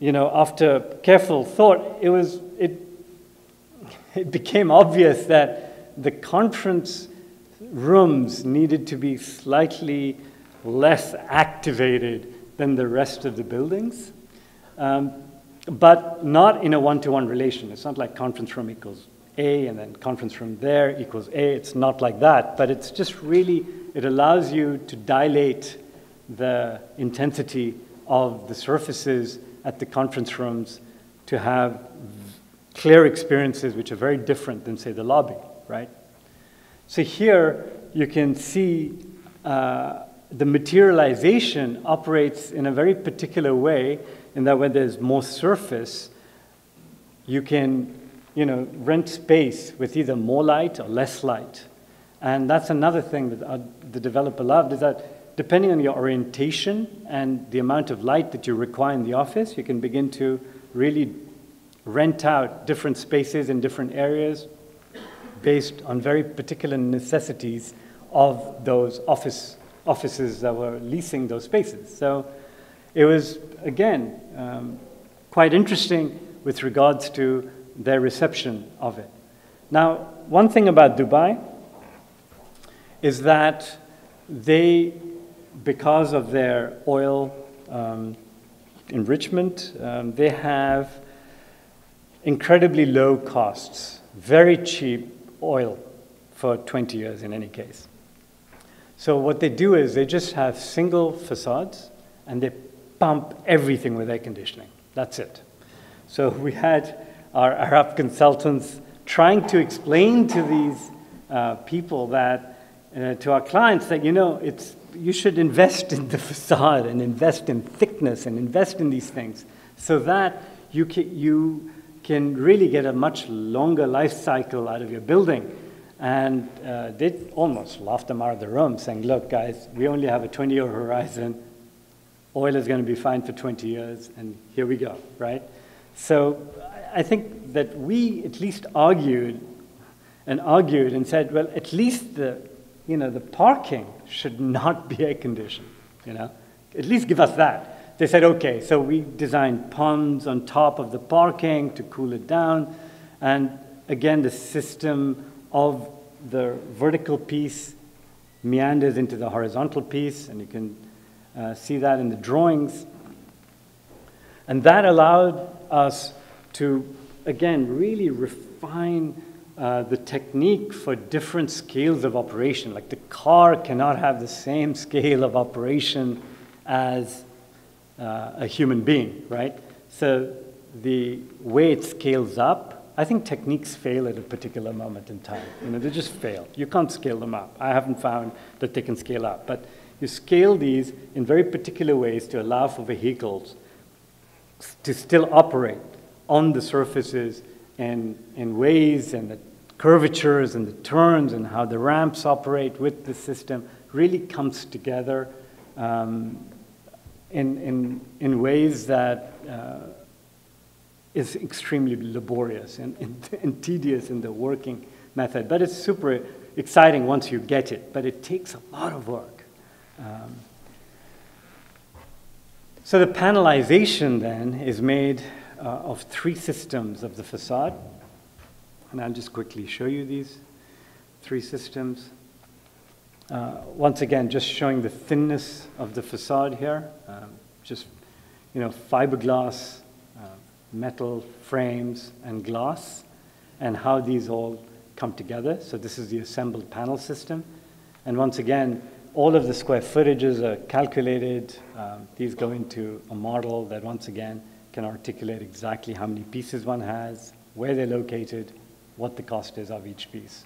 you know, after careful thought, it was, it, it became obvious that the conference rooms needed to be slightly less activated than the rest of the buildings. um, but not in a one-to-one relation. It's not like conference room equals A and then conference room there equals A. It's not like that, but it's just really, it allows you to dilate the intensity of the surfaces at the conference rooms to have clear experiences which are very different than, say, the lobby, right? So here you can see uh, the materialization operates in a very particular way in that when there's more surface, you can, you know, rent space with either more light or less light. And that's another thing that uh, the developer loved is that depending on your orientation and the amount of light that you require in the office, you can begin to really rent out different spaces in different areas based on very particular necessities of those office, offices that were leasing those spaces. So it was, again, um, quite interesting with regards to their reception of it. Now, one thing about Dubai is that they, because of their oil um, enrichment, um, they have incredibly low costs, very cheap oil for twenty years in any case. So what they do is they just have single facades and they pump everything with air conditioning. That's it. So we had our Arab consultants trying to explain to these uh, people that, uh, to our clients that, you know, it's, you should invest in the facade and invest in thickness and invest in these things so that you can, you can really get a much longer life cycle out of your building. And uh, they almost laughed them out of the room saying, look, guys, we only have a twenty-year horizon. Oil is going to be fine for twenty years, and here we go, right? So I think that we at least argued and argued and said, well, at least the, you know, the parking should not be air-conditioned, you know? At least give us that. They said, okay, so we designed ponds on top of the parking to cool it down. And again, the system of the vertical piece meanders into the horizontal piece, and you can uh, see that in the drawings. And that allowed us to, again, really refine uh, the technique for different scales of operation. Like the car cannot have the same scale of operation as uh, a human being, right? So the way it scales up, I think techniques fail at a particular moment in time. You know, they just fail. You can't scale them up. I haven't found that they can scale up. But you scale these in very particular ways to allow for vehicles to still operate on the surfaces and in ways and the curvatures and the turns and how the ramps operate with the system really comes together um, in, in, in ways that uh, is extremely laborious and, and, and tedious in the working method. But it's super exciting once you get it. But it takes a lot of work. Um, so the panelization then is made uh, of three systems of the facade. And I'll just quickly show you these three systems. Uh, once again, just showing the thinness of the facade here. Um, just, you know, fiberglass, metal frames and glass, and how these all come together. So this is the assembled panel system. And once again, all of the square footages are calculated. Um, these go into a model that once again can articulate exactly how many pieces one has, where they're located, what the cost is of each piece.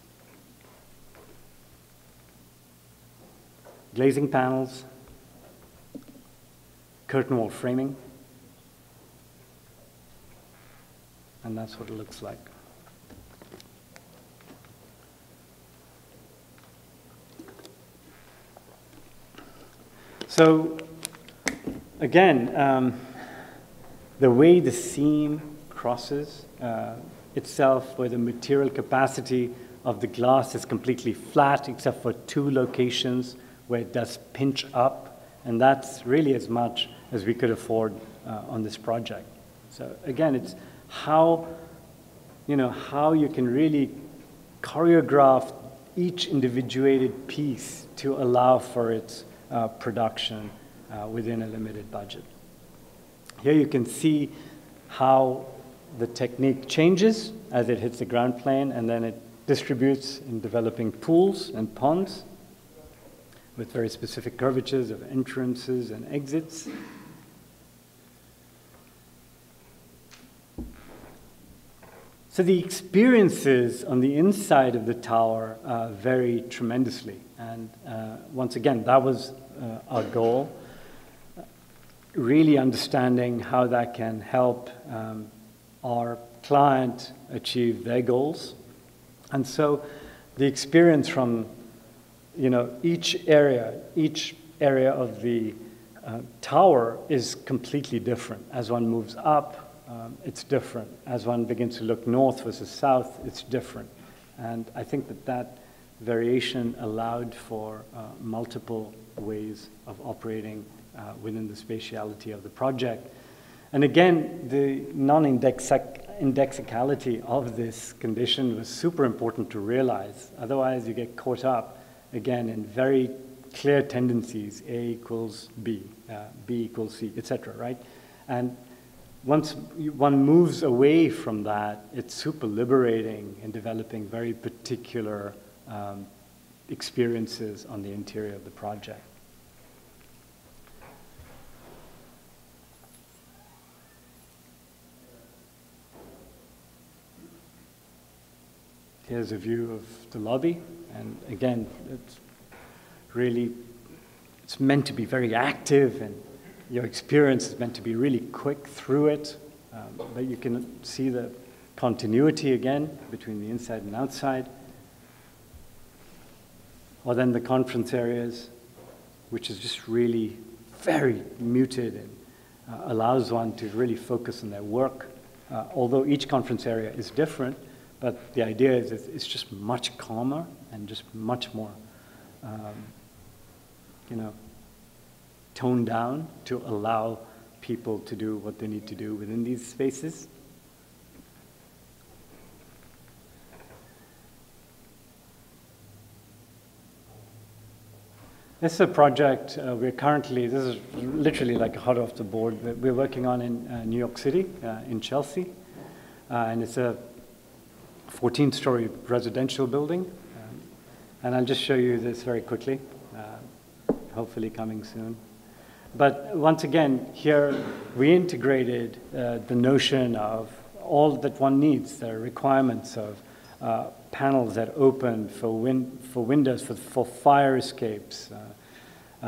Glazing panels, curtain wall framing, and that's what it looks like. So again, um, the way the seam crosses uh, itself, where the material capacity of the glass is completely flat, except for two locations where it does pinch up, and that's really as much as we could afford uh, on this project. So again, it's how, you know, how you can really choreograph each individuated piece to allow for its uh, production uh, within a limited budget. Here you can see how the technique changes as it hits the ground plane, and then it distributes in developing pools and ponds with very specific curvatures of entrances and exits. So the experiences on the inside of the tower uh, vary tremendously. And uh, once again, that was uh, our goal, really understanding how that can help um, our client achieve their goals. And so the experience from you know, each area, each area of the uh, tower is completely different. As one moves up, Um, it's different. As one begins to look north versus south, it's different. And I think that that variation allowed for uh, multiple ways of operating uh, within the spatiality of the project. And again, the non-indexicality of this condition was super important to realize. Otherwise, you get caught up, again, in very clear tendencies, A equals B, uh, B equals C, et cetera, right? And once one moves away from that, it's super liberating in developing very particular um, experiences on the interior of the project. Here's a view of the lobby, and again, it's really, it's meant to be very active, and your experience is meant to be really quick through it, um, but you can see the continuity again between the inside and outside. Or then the conference areas, which is just really very muted and uh, allows one to really focus on their work. Uh, although each conference area is different, but the idea is it's just much calmer and just much more, um, you know, toned down to allow people to do what they need to do within these spaces. This is a project uh, we're currently, this is literally like hot off the board, but we're working on in uh, New York City, uh, in Chelsea. Uh, and it's a fourteen story residential building. Um, and I'll just show you this very quickly, uh, hopefully coming soon. But once again, here we integrated uh, the notion of all that one needs, the requirements of uh, panels that open for, win for windows, for, for fire escapes, uh,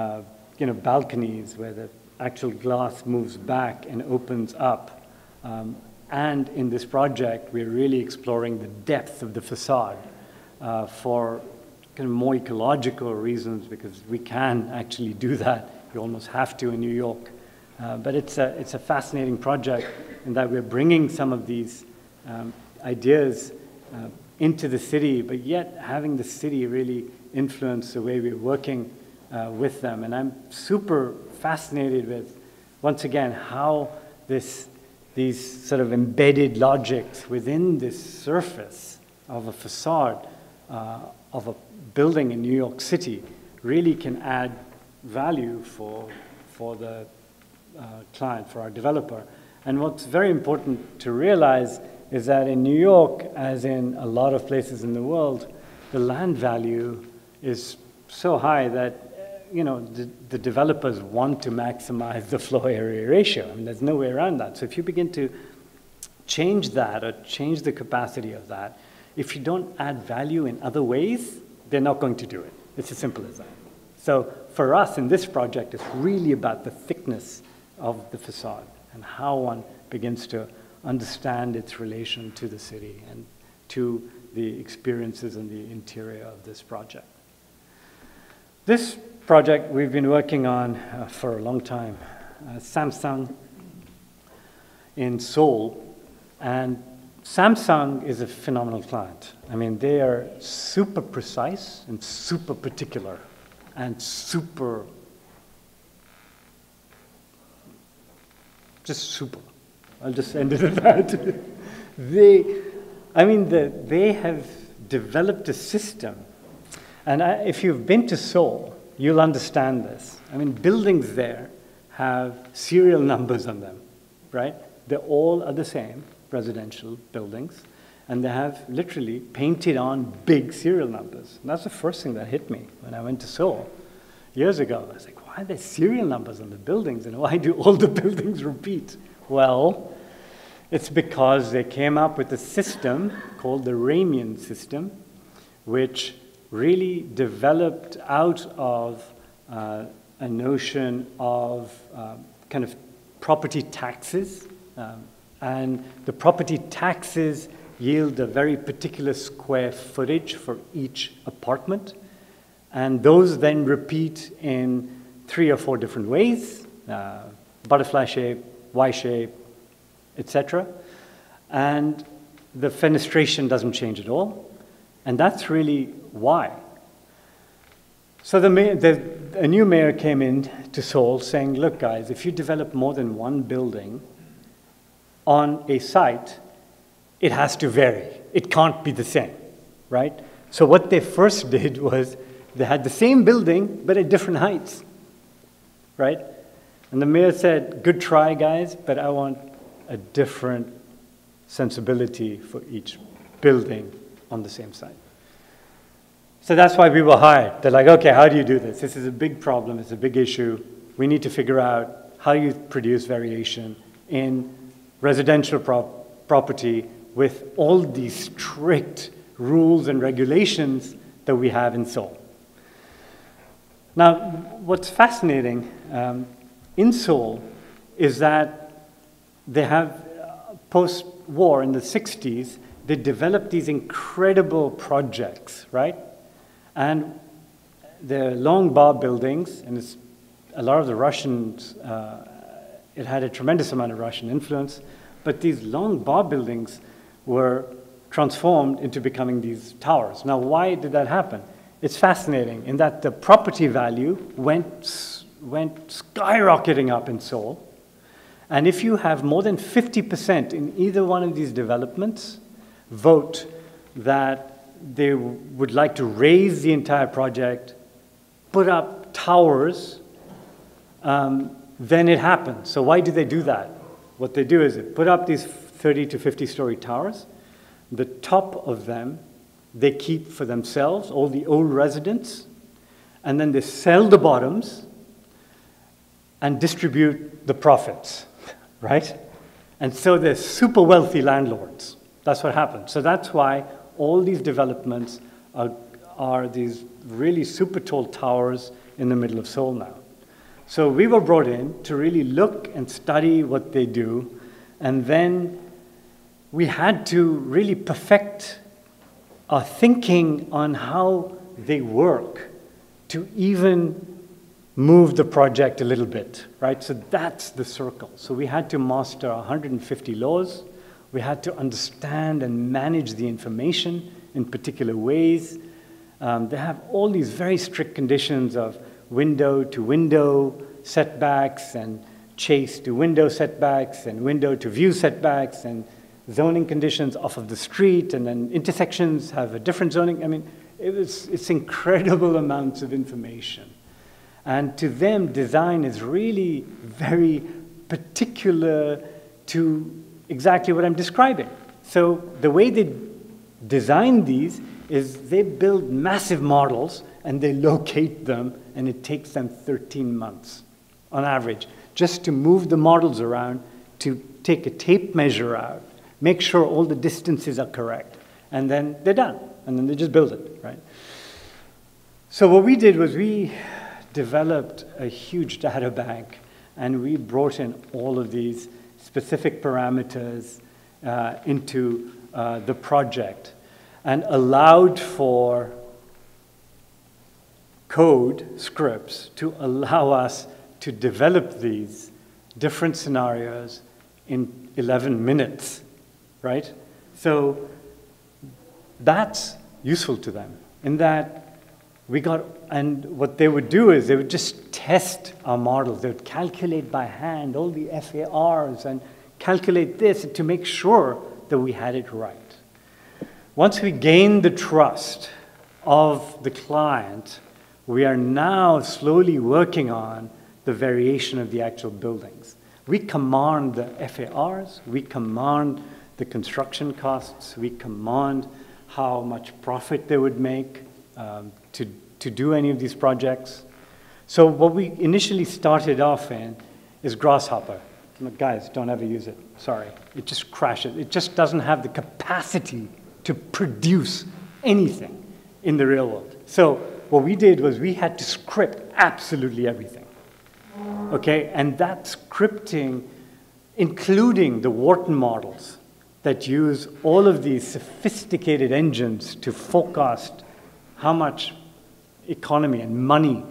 uh, you know, balconies where the actual glass moves back and opens up. Um, and in this project, we're really exploring the depth of the facade uh, for kind of more ecological reasons, because we can actually do that. You almost have to in New York. Uh, but it's a, it's a fascinating project in that we're bringing some of these um, ideas uh, into the city, but yet having the city really influence the way we're working uh, with them. And I'm super fascinated with, once again, how this, these sort of embedded logics within this surface of a facade uh, of a building in New York City really can add value for, for the uh, client, for our developer. And what's very important to realize is that in New York, as in a lot of places in the world, the land value is so high that you know the, the developers want to maximize the floor area ratio. I mean, there's no way around that. So if you begin to change that or change the capacity of that, if you don't add value in other ways, they're not going to do it. It's as simple as that. So for us in this project, it's really about the thickness of the facade and how one begins to understand its relation to the city and to the experiences in the interior of this project. This project we've been working on uh, for a long time, uh, Samsung in Seoul. And Samsung is a phenomenal client. I mean, they are super precise and super particular and super, just super. I'll just end it at that. They, I mean, the, they have developed a system. And I, if you've been to Seoul, you'll understand this. I mean, buildings there have serial numbers on them. right? They all are the same residential buildings, and they have literally painted on big serial numbers. And that's the first thing that hit me when I went to Seoul years ago. I was like, why are there serial numbers on the buildings, and why do all the buildings repeat? Well, it's because they came up with a system called the Ramian system, which really developed out of uh, a notion of uh, kind of property taxes. Um, and the property taxes yield a very particular square footage for each apartment. And those then repeat in three or four different ways, uh, butterfly shape, Y shape, et cetera. And the fenestration doesn't change at all. And that's really why. So the, mayor, the a new mayor came in to Seoul saying, look guys, if you develop more than one building on a site, it has to vary. It can't be the same, right? So what they first did was they had the same building, but at different heights, right? And the mayor said, good try guys, but I want a different sensibility for each building on the same site. So that's why we were hired. They're like, okay, how do you do this? This is a big problem, it's a big issue. We need to figure out how you produce variation in residential prop property with all these strict rules and regulations that we have in Seoul. Now, what's fascinating um, in Seoul is that they have uh, post-war in the sixties, they developed these incredible projects, right? And they're long bar buildings, and it's a lot of the Russians, uh, it had a tremendous amount of Russian influence, but these long bar buildings were transformed into becoming these towers. Now, why did that happen? It's fascinating in that the property value went, went skyrocketing up in Seoul, and if you have more than fifty percent in either one of these developments vote that they would like to raise the entire project, put up towers, um, then it happens. So why do they do that? What they do is they put up these thirty to fifty story towers. The top of them, they keep for themselves, all the old residents, and then they sell the bottoms and distribute the profits, right? And so they're super wealthy landlords. That's what happened. So that's why all these developments are, are these really super tall towers in the middle of Seoul now. So we were brought in to really look and study what they do, and then we had to really perfect our thinking on how they work to even move the project a little bit, right? So that's the circle. So we had to master one hundred fifty laws. We had to understand and manage the information in particular ways. Um, they have all these very strict conditions of window to window setbacks and chase to window setbacks and window to view setbacks and zoning conditions off of the street, and then intersections have a different zoning. I mean, it was, it's incredible amounts of information. And to them, design is really very particular to exactly what I'm describing. So the way they design these is they build massive models and they locate them, and it takes them thirteen months on average just to move the models around, to take a tape measure out, make sure all the distances are correct, and then they're done, and then they just build it, right? So what we did was we developed a huge data bank, and we brought in all of these specific parameters uh, into uh, the project and allowed for code scripts to allow us to develop these different scenarios in eleven minutes, right? So that's useful to them in that we got, and what they would do is they would just test our models. They would calculate by hand all the F A Rs and calculate this to make sure that we had it right. Once we gained the trust of the client, we are now slowly working on the variation of the actual buildings. We command the F A Rs, we command the construction costs, we command how much profit they would make um, to, to do any of these projects. So what we initially started off in is Grasshopper. Guys, don't ever use it, sorry. It just crashes. It just doesn't have the capacity to produce anything in the real world. So what we did was we had to script absolutely everything. Okay, and that scripting, including the Wharton models that use all of these sophisticated engines to forecast how much economy and money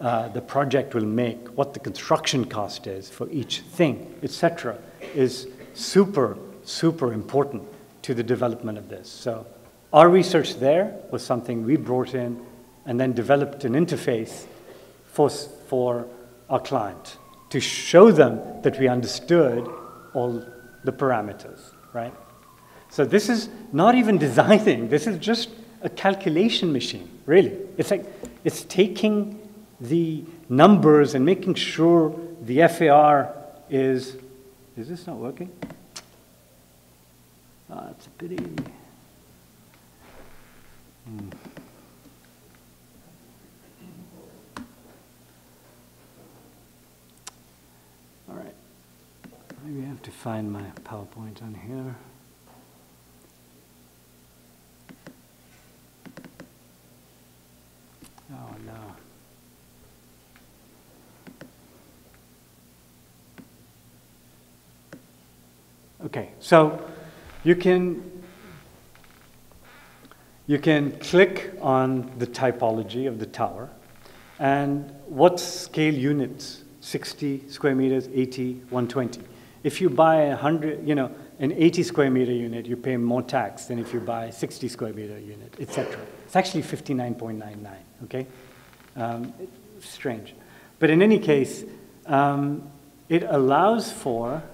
uh, the project will make, what the construction cost is for each thing, et cetera, is super, super important to the development of this. So our research there was something we brought in and then developed an interface for, for our client to show them that we understood all the parameters, right? So this is not even designing, this is just a calculation machine, really. It's like, it's taking the numbers and making sure the F A R is, is this not working? Oh, that's a pity. Hmm. Maybe I have to find my PowerPoint on here. Oh, no. Okay, so you can, you can click on the typology of the tower and what scale units, sixty square meters, eighty, one twenty. If you buy a hundred, you know, an eighty square meter unit, you pay more tax than if you buy a sixty square meter unit, et cetera. It's actually fifty-nine point nine nine. Okay, um, it's strange, but in any case, um, it allows for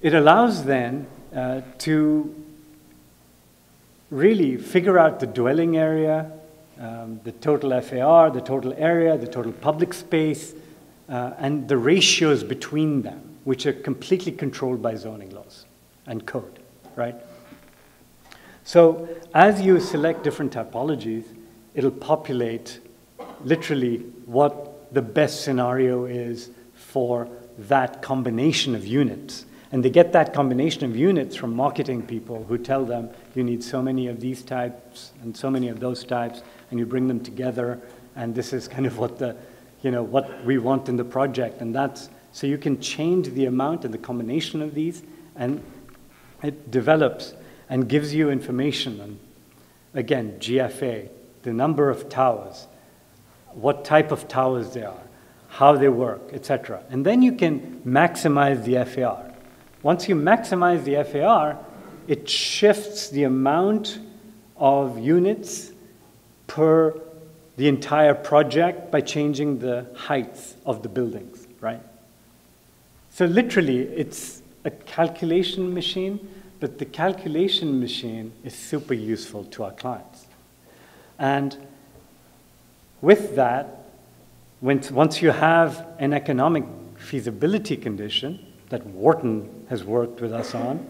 it allows then uh, to really figure out the dwelling area, um, the total F A R, the total area, the total public space. Uh, and the ratios between them, which are completely controlled by zoning laws and code, right? So as you select different typologies, it'll populate literally what the best scenario is for that combination of units. And they get that combination of units from marketing people who tell them you need so many of these types and so many of those types, and you bring them together, and this is kind of what the you know, what we want in the project, and that's, so you can change the amount and the combination of these, and it develops and gives you information on, again, G F A, the number of towers, what type of towers they are, how they work, et cetera. And then you can maximize the F A R. Once you maximize the F A R, it shifts the amount of units per the entire project by changing the heights of the buildings, right? So literally, it's a calculation machine, but the calculation machine is super useful to our clients. And with that, when, once you have an economic feasibility condition that Wharton has worked with us on,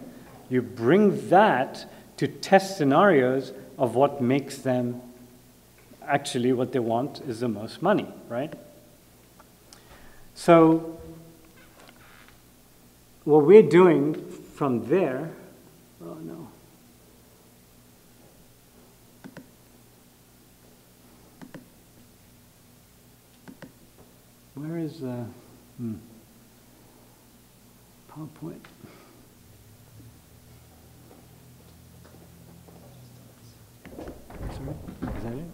you bring that to test scenarios of what makes them actually what they want is the most money, right? So what we're doing from there, oh no. Where is the hmm, PowerPoint? Sorry, is that it?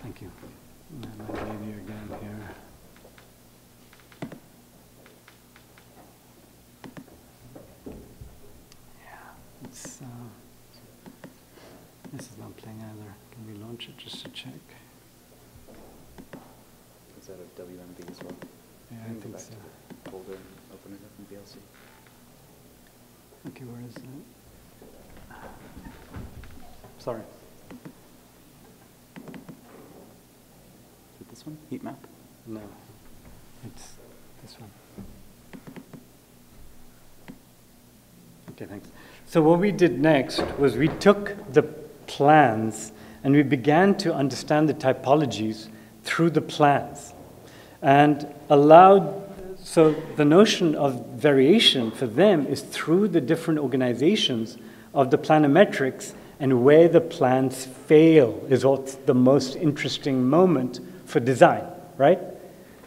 Thank you. My lady again here. Yeah, it's, uh, this is not playing either. Can we launch it just to check? Is that a W M V as well? Yeah, I think so. Folder, open it up in V L C. Okay, where is that? Sorry. this one? Heat map? No. It's this one. Okay, thanks. So what we did next was we took the plans and we began to understand the typologies through the plans and allowed, so the notion of variation for them is through the different organizations of the planometrics and where the plans fail is what's the most interesting moment for design, right?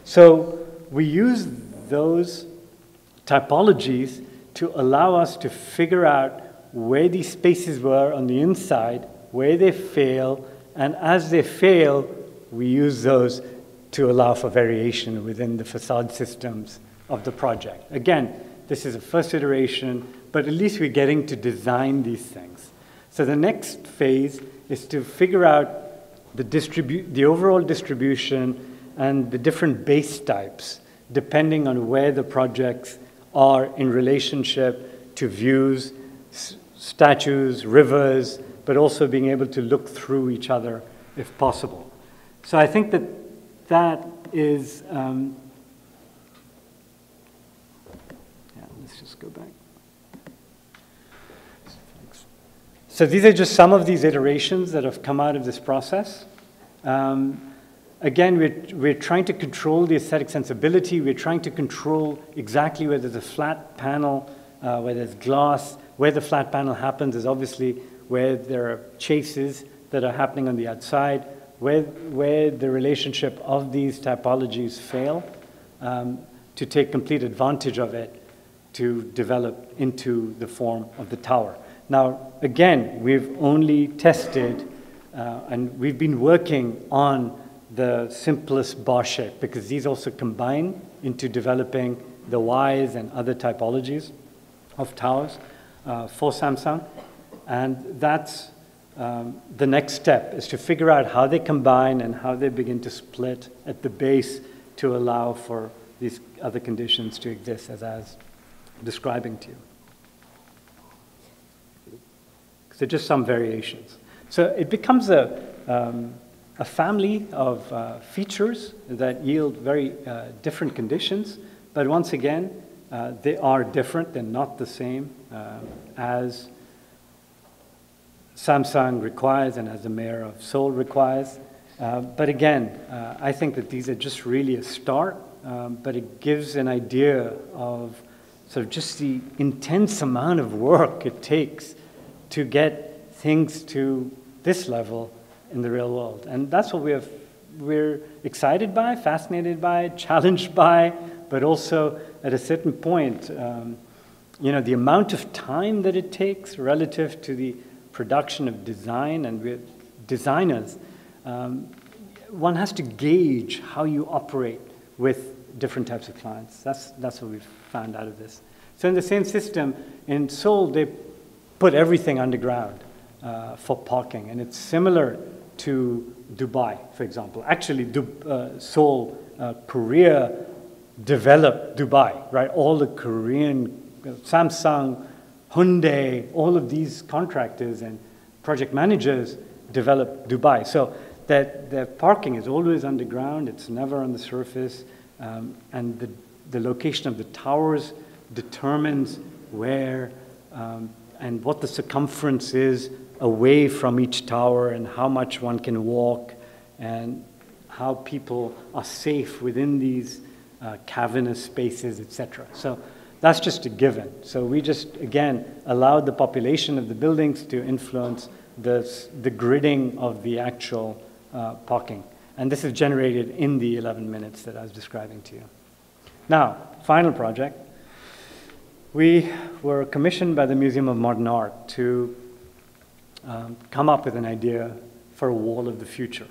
So we use those typologies to allow us to figure out where these spaces were on the inside, where they fail, and as they fail, we use those to allow for variation within the facade systems of the project. Again, this is a first iteration, but at least we're getting to design these things. So the next phase is to figure out the, distribu the overall distribution and the different base types, depending on where the projects are in relationship to views, statues, rivers, but also being able to look through each other if possible. So I think that that is, um, yeah, let's just go back. So these are just some of these iterations that have come out of this process. Um, Again, we're, we're trying to control the aesthetic sensibility. We're trying to control exactly whether there's a flat panel, uh, where there's glass. Where the flat panel happens is obviously where there are chases that are happening on the outside, where, where the relationship of these typologies fail, um, to take complete advantage of it to develop into the form of the tower. Now, again, we've only tested, uh, and we've been working on the simplest bar shape, because these also combine into developing the Y's and other typologies of towers uh, for Samsung. And that's um, the next step, is to figure out how they combine and how they begin to split at the base to allow for these other conditions to exist, as I was describing to you. So just some variations. So it becomes a, um, a family of uh, features that yield very uh, different conditions, but once again, uh, they are different, they're not the same uh, as Samsung requires and as the mayor of Seoul requires. Uh, but again, uh, I think that these are just really a start, um, but it gives an idea of sort of just the intense amount of work it takes to get things to this level in the real world. And that's what we have, we're excited by, fascinated by, challenged by, but also at a certain point, um, you know, the amount of time that it takes relative to the production of design, and we're designers, um, one has to gauge how you operate with different types of clients. That's, that's what we've found out of this. So in the same system, in Seoul, they put everything underground uh, for parking, and it's similar to Dubai, for example. Actually, du uh, Seoul, uh, Korea developed Dubai, right? All the Korean, uh, Samsung, Hyundai, all of these contractors and project managers developed Dubai. So that their parking is always underground, it's never on the surface, um, and the, the location of the towers determines where um, and what the circumference is away from each tower, and how much one can walk, and how people are safe within these uh, cavernous spaces, et cetera. So that's just a given. So we just, again, allowed the population of the buildings to influence this, the gridding of the actual uh, parking. And this is generated in the eleven minutes that I was describing to you. Now, final project. We were commissioned by the Museum of Modern Art to Um, come up with an idea for a wall of the future.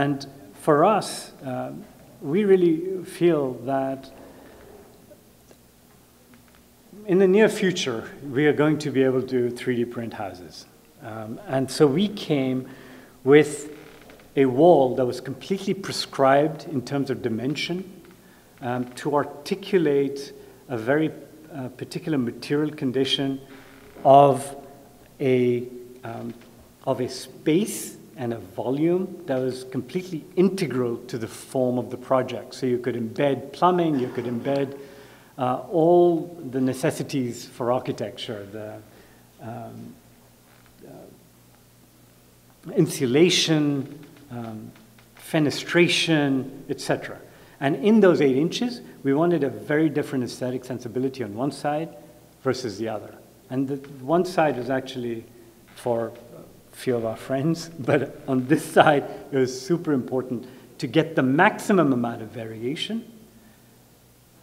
And for us, uh, we really feel that in the near future, we are going to be able to three D print houses. Um, and so we came with a wall that was completely prescribed in terms of dimension um, to articulate a very uh, particular material condition of A, um, of a space and a volume that was completely integral to the form of the project. So you could embed plumbing, you could embed uh, all the necessities for architecture, the um, uh, insulation, um, fenestration, et cetera. And in those eight inches, we wanted a very different aesthetic sensibility on one side versus the other. And the one side was actually for a few of our friends, but on this side, it was super important to get the maximum amount of variation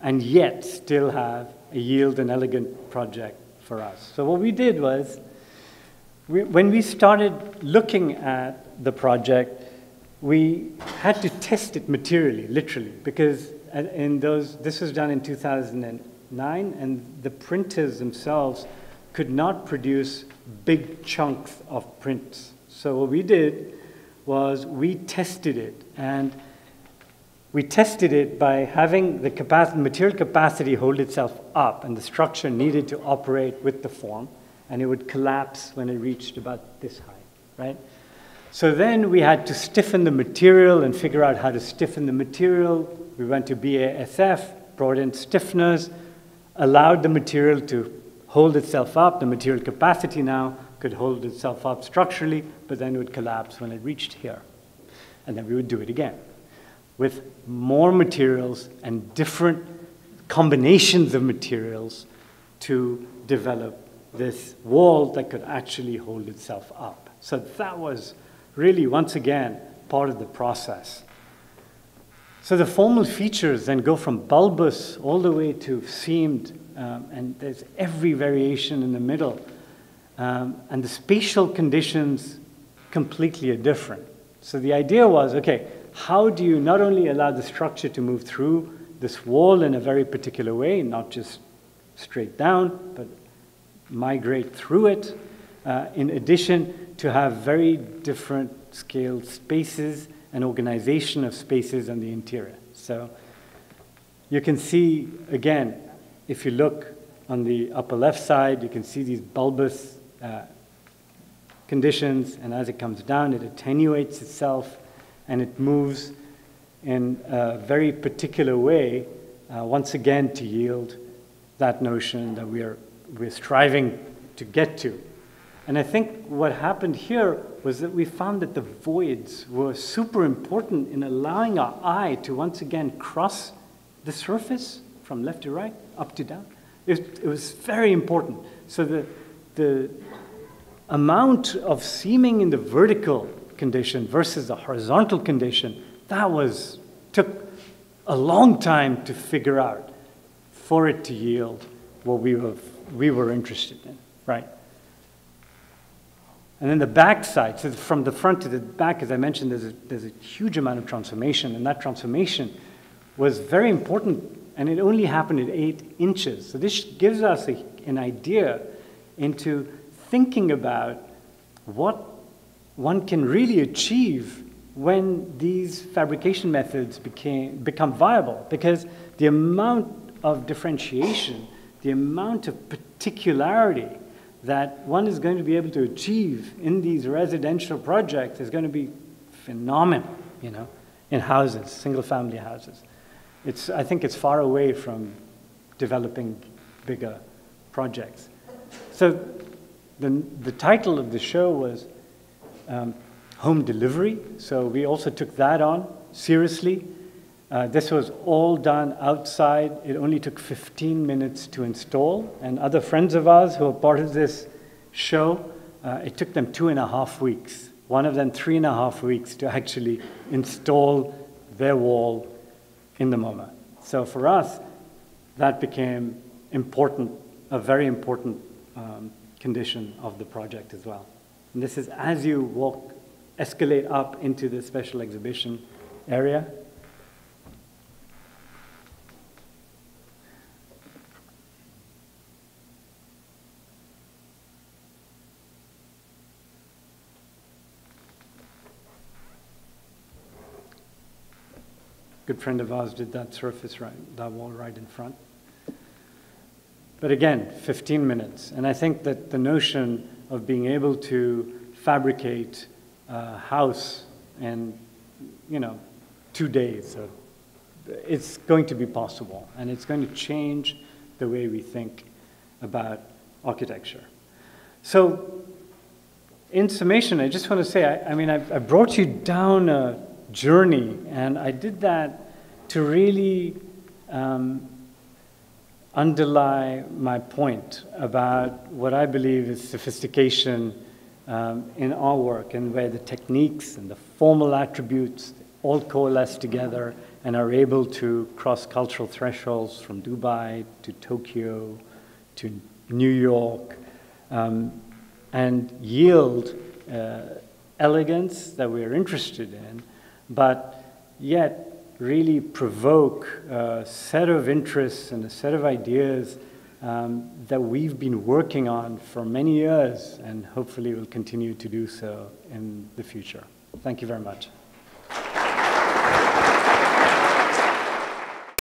and yet still have a yield and elegant project for us. So what we did was, we, when we started looking at the project, we had to test it materially, literally, because in those, this was done in two thousand nine, and the printers themselves could not produce big chunks of prints. So what we did was we tested it, and we tested it by having the capacity, material capacity hold itself up, and the structure needed to operate with the form, and it would collapse when it reached about this high, right? So then we had to stiffen the material and figure out how to stiffen the material. We went to B A S F, brought in stiffeners, allowed the material to hold itself up. The material capacity now could hold itself up structurally, but then it would collapse when it reached here. And then we would do it again with more materials and different combinations of materials to develop this wall that could actually hold itself up. So that was really, once again, part of the process. So the formal features then go from bulbous all the way to seamed, um, and there's every variation in the middle. Um, and the spatial conditions completely are different. So the idea was, okay, how do you not only allow the structure to move through this wall in a very particular way, not just straight down, but migrate through it, uh, in addition, to have very different scaled spaces and organization of spaces on the interior. So you can see, again, if you look on the upper left side, you can see these bulbous uh, conditions, and as it comes down, it attenuates itself, and it moves in a very particular way, uh, once again, to yield that notion that we are, we're striving to get to. And I think what happened here was that we found that the voids were super important in allowing our eye to once again cross the surface from left to right, up to down. It, it was very important. So the, the amount of seaming in the vertical condition versus the horizontal condition, that was, took a long time to figure out for it to yield what we were, we were interested in, right? And then the back side, so from the front to the back, as I mentioned, there's a, there's a huge amount of transformation, and that transformation was very important, and it only happened at eight inches. So this gives us a, an idea into thinking about what one can really achieve when these fabrication methods became, become viable, because the amount of differentiation, the amount of particularity that one is going to be able to achieve in these residential projects is going to be phenomenal, you know, in houses, single-family houses. It's, I think it's far away from developing bigger projects. So the, the title of the show was um, Home Delivery, so we also took that on seriously. Uh, this was all done outside. It only took fifteen minutes to install. And other friends of ours who are part of this show, uh, it took them two and a half weeks. One of them three and a half weeks to actually install their wall in the MoMA. So for us, that became important, a very important um, condition of the project as well. And this is as you walk, escalate up into the special exhibition area. Good friend of ours did that surface right, that wall right in front. But again, fifteen minutes. And I think that the notion of being able to fabricate uh, house in, you know, two days. So it's going to be possible, and it's going to change the way we think about architecture. So in summation, I just want to say, I, I mean, I've, I brought you down a journey, and I did that to really um, underlie my point about what I believe is sophistication um, in our work, and where the techniques and the formal attributes all coalesce together and are able to cross cultural thresholds from Dubai to Tokyo to New York, um, and yield uh, elegance that we're interested in, but yet really provoke a set of interests and a set of ideas um, that we've been working on for many years, and hopefully will continue to do so in the future. Thank you very much.